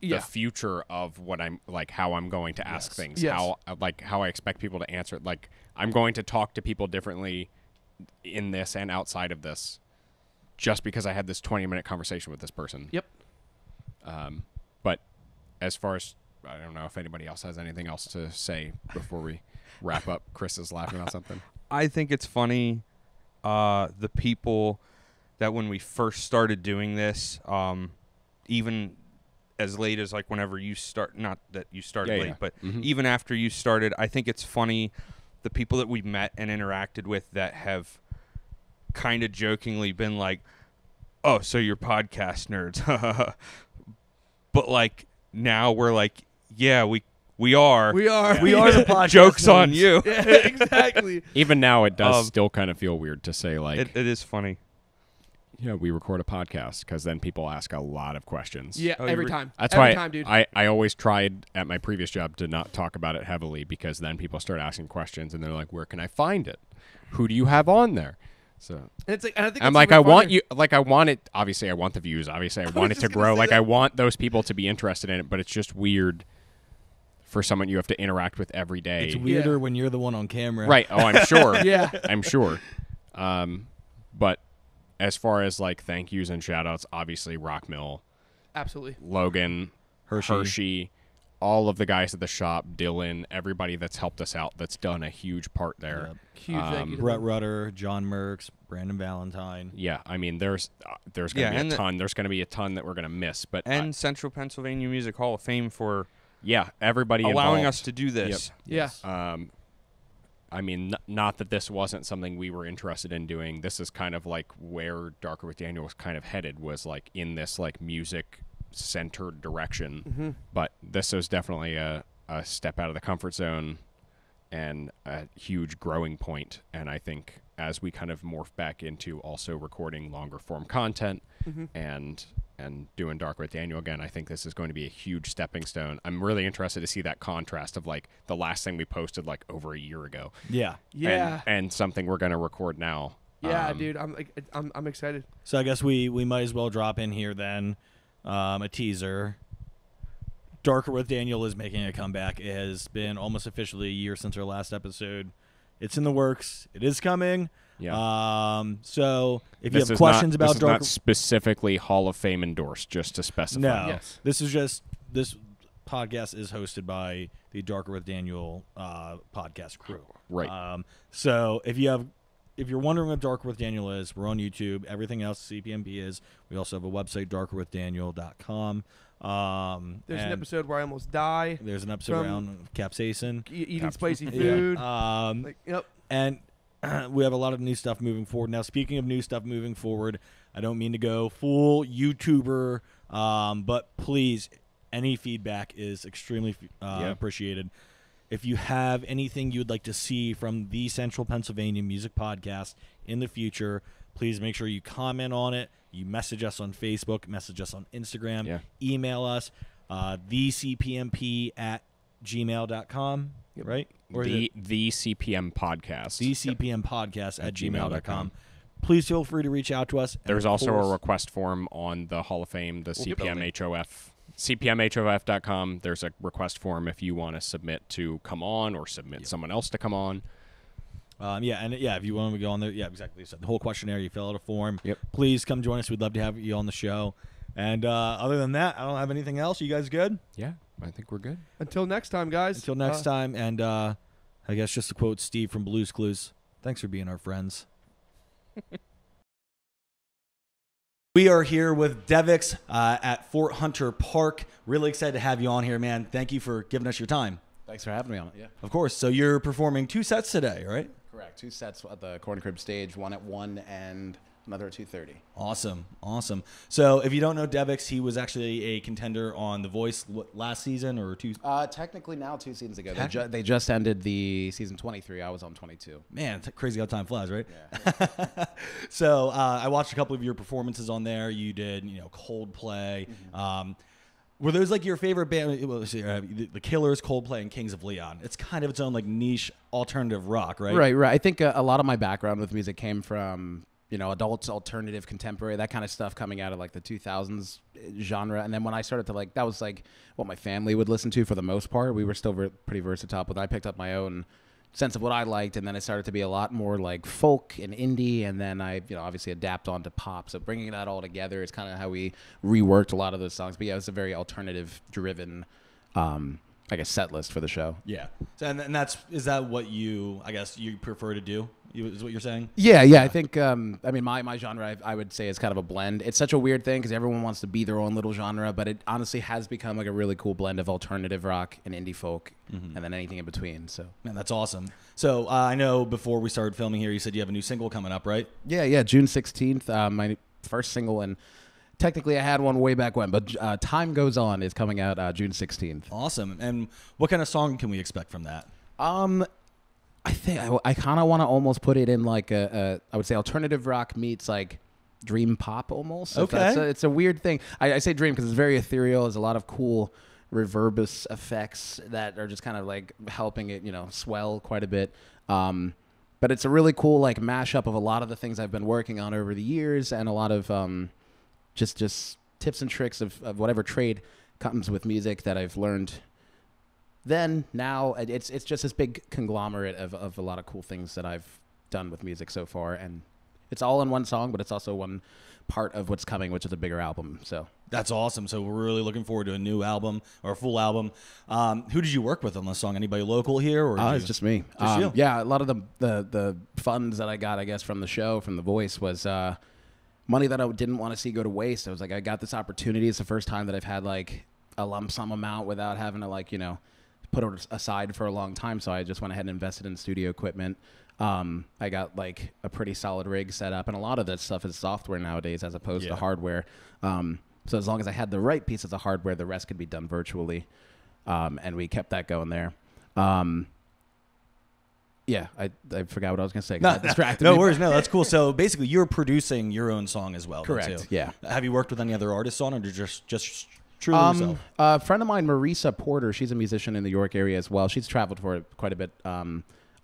the future of what I'm, like, how I'm going to ask things, how I expect people to answer it. Like, I'm going to talk to people differently in this and outside of this, just because I had this 20-minute conversation with this person. Yep. But as far as, I don't know if anybody else has anything else to say before we wrap up. Chris is laughing at something. I think it's funny, the people that when we first started doing this, even as late as like whenever you start, not that you started late, but even after you started, I think it's funny the people that we've met and interacted with that have kind of jokingly been like, oh, so you're podcast nerds. But like now we're like, yeah, we are the podcast. Jokes on you. Yeah, exactly. Even now, it does still kind of feel weird to say, like, it is funny. You know, we record a podcast because then people ask a lot of questions. Yeah, every time. That's every time, dude. I always tried at my previous job to not talk about it heavily, because then people start asking questions and they're like, "Where can I find it? Who do you have on there?" So and it's like, and I think I'm like, I want you, like, I want it. Obviously, I want the views. Obviously, I want it to grow. Like, I want those people to be interested in it. But it's just weird for someone you have to interact with every day. It's weirder when you're the one on camera, right? Oh, I'm sure. Yeah, I'm sure. But as far as like thank yous and shout outs, obviously Rockmill, absolutely, Logan, Hershey, all of the guys at the shop, Dylan, everybody that's helped us out, that's done a huge part there. Yep. Huge thank you to Brett Rutter, John Merckx, Brandon Valentine. Yeah, I mean, there's going to be a ton. There's going to be a ton that we're going to miss. But Central Pennsylvania Music Hall of Fame for everybody allowing us to do this. Yep. Yeah. I mean, not that this wasn't something we were interested in doing. This is kind of like where Darker with Daniel was kind of headed, was like in this like music centered direction, but this is definitely a step out of the comfort zone and a huge growing point. And I think as we kind of morph back into also recording longer form content and doing Dark with Daniel again, I think this is going to be a huge stepping stone. I'm really interested to see that contrast of like the last thing we posted like over a year ago. Yeah. Yeah. And something we're going to record now. Yeah, dude, I'm excited. So I guess we might as well drop in here then. A teaser. Darker with Daniel is making a comeback. It has been almost officially a year since our last episode. It's in the works. It is coming. Yeah. So if you have questions about Darker, not specifically Hall of Fame endorsed, just to specify. No. Yes. This is just, this podcast is hosted by the Darker with Daniel podcast crew. Right. So if you're wondering what Darker with Daniel is, we're on YouTube. Everything else CPMP is. We also have a website, darkerwithdaniel.com. There's an episode where I almost die. There's an episode around capsaicin. Eating spicy food. Yeah. And we have a lot of new stuff moving forward. Now, speaking of new stuff moving forward, I don't mean to go full YouTuber, but please, any feedback is extremely appreciated. If you have anything you would like to see from the Central Pennsylvania Music Podcast in the future, please make sure you comment on it. You message us on Facebook, message us on Instagram, email us, thecpmp@gmail.com, right? Or the CPM podcast. The CPM podcast at gmail.com. Please feel free to reach out to us. There's also a request form on the Hall of Fame, the CPMHOF.com. There's a request form if you want to submit to come on or submit someone else to come on. If you want to go on there, exactly. So the whole questionnaire, you fill out a form. Yep. Please come join us. We'd love to have you on the show. And other than that, I don't have anything else. You guys good? Yeah, I think we're good. Until next time, guys. Until next time. And I guess just to quote Steve from Blue's Clues, thanks for being our friends. We are here with Devix at Fort Hunter Park. Really excited to have you on here, man. Thank you for giving us your time. Thanks for having me on it, yeah. Of course. So you're performing 2 sets today, right? Correct. 2 sets at the Corn Crib Stage, one at 1 and another at 2:30. Awesome. Awesome. So if you don't know Devix, he was actually a contender on The Voice last season or two. Technically now 2 seasons ago. They just ended the season 23. I was on 22. Man, it's crazy how time flies, right? Yeah. So I watched a couple of your performances on there. You did, you know, Coldplay. Mm-hmm. Were those like your favorite band? The Killers, Coldplay, and Kings of Leon. It's kind of its own like niche alternative rock, right? Right, right. I think a lot of my background with music came from, you know, adults, alternative, contemporary, that kind of stuff coming out of like the 2000s genre. And then when I started to like, that was like what my family would listen to for the most part. We were still pretty versatile, but I picked up my own sense of what I liked, and then it started to be a lot more like folk and indie, and then I, you know, obviously adapt onto pop. So bringing that all together is kind of how we reworked a lot of those songs. But yeah, it's a very alternative-driven, I guess, set list for the show. Yeah. So and is that what you, I guess, you prefer to do? Is what you're saying? Yeah, yeah. I think, I mean, my genre, I would say, is kind of a blend. It's such a weird thing because everyone wants to be their own little genre, but it honestly has become like a really cool blend of alternative rock and indie folk, mm-hmm. and then anything in between. So, man, that's awesome. So I know before we started filming here, you said you have a new single coming up, right? Yeah, yeah. June 16th, my first single, and technically I had one way back when, but Time Goes On is coming out June 16th. Awesome. And what kind of song can we expect from that? I think I kind of want to almost put it in like I would say alternative rock meets like dream pop almost. Okay. It's a weird thing. I say dream because it's very ethereal. There's a lot of cool reverbous effects that are just kind of like helping it, you know, swell quite a bit. But it's a really cool like mashup of a lot of the things I've been working on over the years and a lot of just tips and tricks of whatever trade comes with music that I've learned. Then, now, it's just this big conglomerate of a lot of cool things that I've done with music so far. And it's all in one song, but it's also one part of what's coming, which is a bigger album. So that's awesome. So we're really looking forward to a new album or a full album. Who did you work with on this song? Anybody local here? Or it's just me. Just you? Yeah, a lot of the funds that I got, I guess, from the show, from The Voice, was money that I didn't want to see go to waste. I was like, I got this opportunity. It's the first time that I've had, like, a lump sum amount without having to, like, you know, put it aside for a long time, so I just went ahead and invested in studio equipment. I got like a pretty solid rig set up, and a lot of that stuff is software nowadays as opposed to hardware. So as long as I had the right pieces of hardware, the rest could be done virtually, and we kept that going there. Yeah, I forgot what I was going to say. No worries. No, that's cool. So basically, you're producing your own song as well. Correct, too. Yeah. Have you worked with any other artists on it, or just truly yourself? A friend of mine, Marisa Porter, she's a musician in the York area as well. She's traveled for it quite a bit.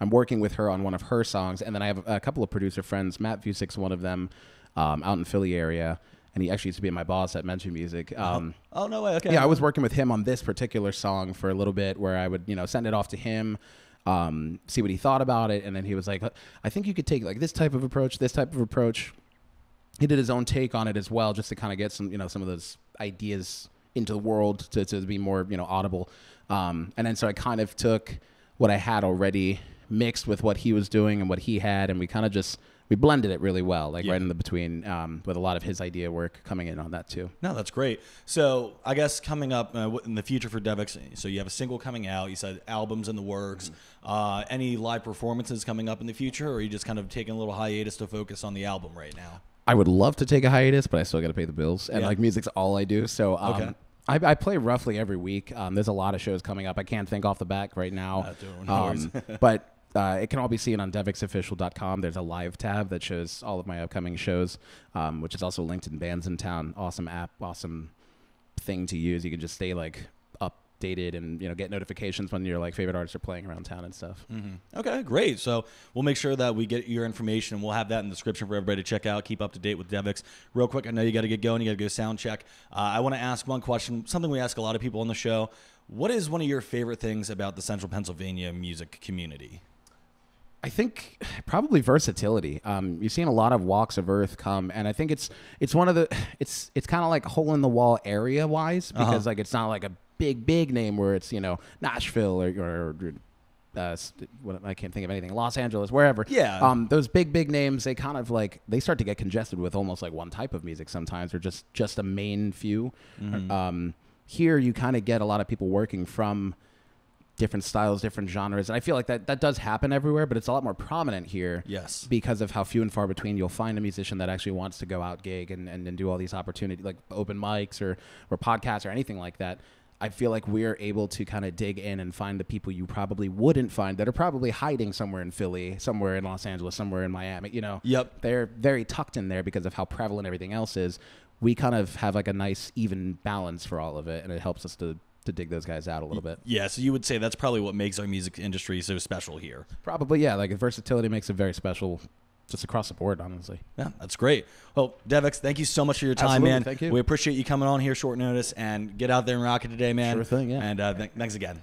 I'm working with her on one of her songs. And then I have a couple of producer friends. Matt Fusick's one of them, out in Philly area. And he actually used to be my boss at Menchu Music. Oh, no way. Okay. Yeah, I was working with him on this particular song for a little bit where I would, you know, send it off to him, see what he thought about it. And then he was like, I think you could take like this type of approach, this type of approach. He did his own take on it as well, just to kind of get some, you know, some of those ideas into the world to be more, you know, audible. And then so I kind of took what I had already mixed with what he was doing and what he had, and we kind of just, we blended it really well, like right in the between, with a lot of his idea work coming in on that too. No, that's great. So I guess coming up in the future for Devix, so you have a single coming out, you said albums in the works. Mm-hmm. Any live performances coming up in the future, or are you just kind of taking a little hiatus to focus on the album right now? I would love to take a hiatus, but I still got to pay the bills, and like music's all I do. So okay. I play roughly every week. There's a lot of shows coming up. I can't think off the back right now. But it can all be seen on devixofficial.com. There's a live tab that shows all of my upcoming shows, which is also linked in Bands in Town. Awesome app, awesome thing to use. You can just stay like updated and, you know, get notifications when your like favorite artists are playing around town and stuff. Mm-hmm. Okay, great. So we'll make sure that we get your information, and we'll have that in the description for everybody to check out. Keep up to date with Devix. Real quick, I know you got to get going. You got to go sound check. I want to ask one question, something we ask a lot of people on the show. What is one of your favorite things about the Central Pennsylvania music community? I think probably versatility. You've seen a lot of walks of earth come, and I think it's one of the it's kind of like hole in the wall area wise, because like it's not like a big name where it's, you know, Nashville or I can't think of anything, Los Angeles, wherever. Yeah. Those big names, they kind of like they start to get congested with almost like one type of music sometimes, or just a main few. Here you kind of get a lot of people working from different styles, different genres. And I feel like that does happen everywhere, but it's a lot more prominent here. Yes. Because of how few and far between you'll find a musician that actually wants to go out gig and do all these opportunities, like open mics or podcasts or anything like that. I feel like we're able to kind of dig in and find the people you probably wouldn't find that are probably hiding somewhere in Philly, somewhere in Los Angeles, somewhere in Miami, you know. Yep. They're very tucked in there because of how prevalent everything else is. We kind of have like a nice even balance for all of it, and it helps us to dig those guys out a little bit. Yeah, so you would say that's probably what makes our music industry so special here. Probably, yeah. Like versatility makes it very special just across the board, honestly. Yeah, that's great. Well, Devix, thank you so much for your time. Absolutely, man. Thank you. We appreciate you coming on here short notice, and get out there and rock it today, man. Sure thing, yeah. And thanks again.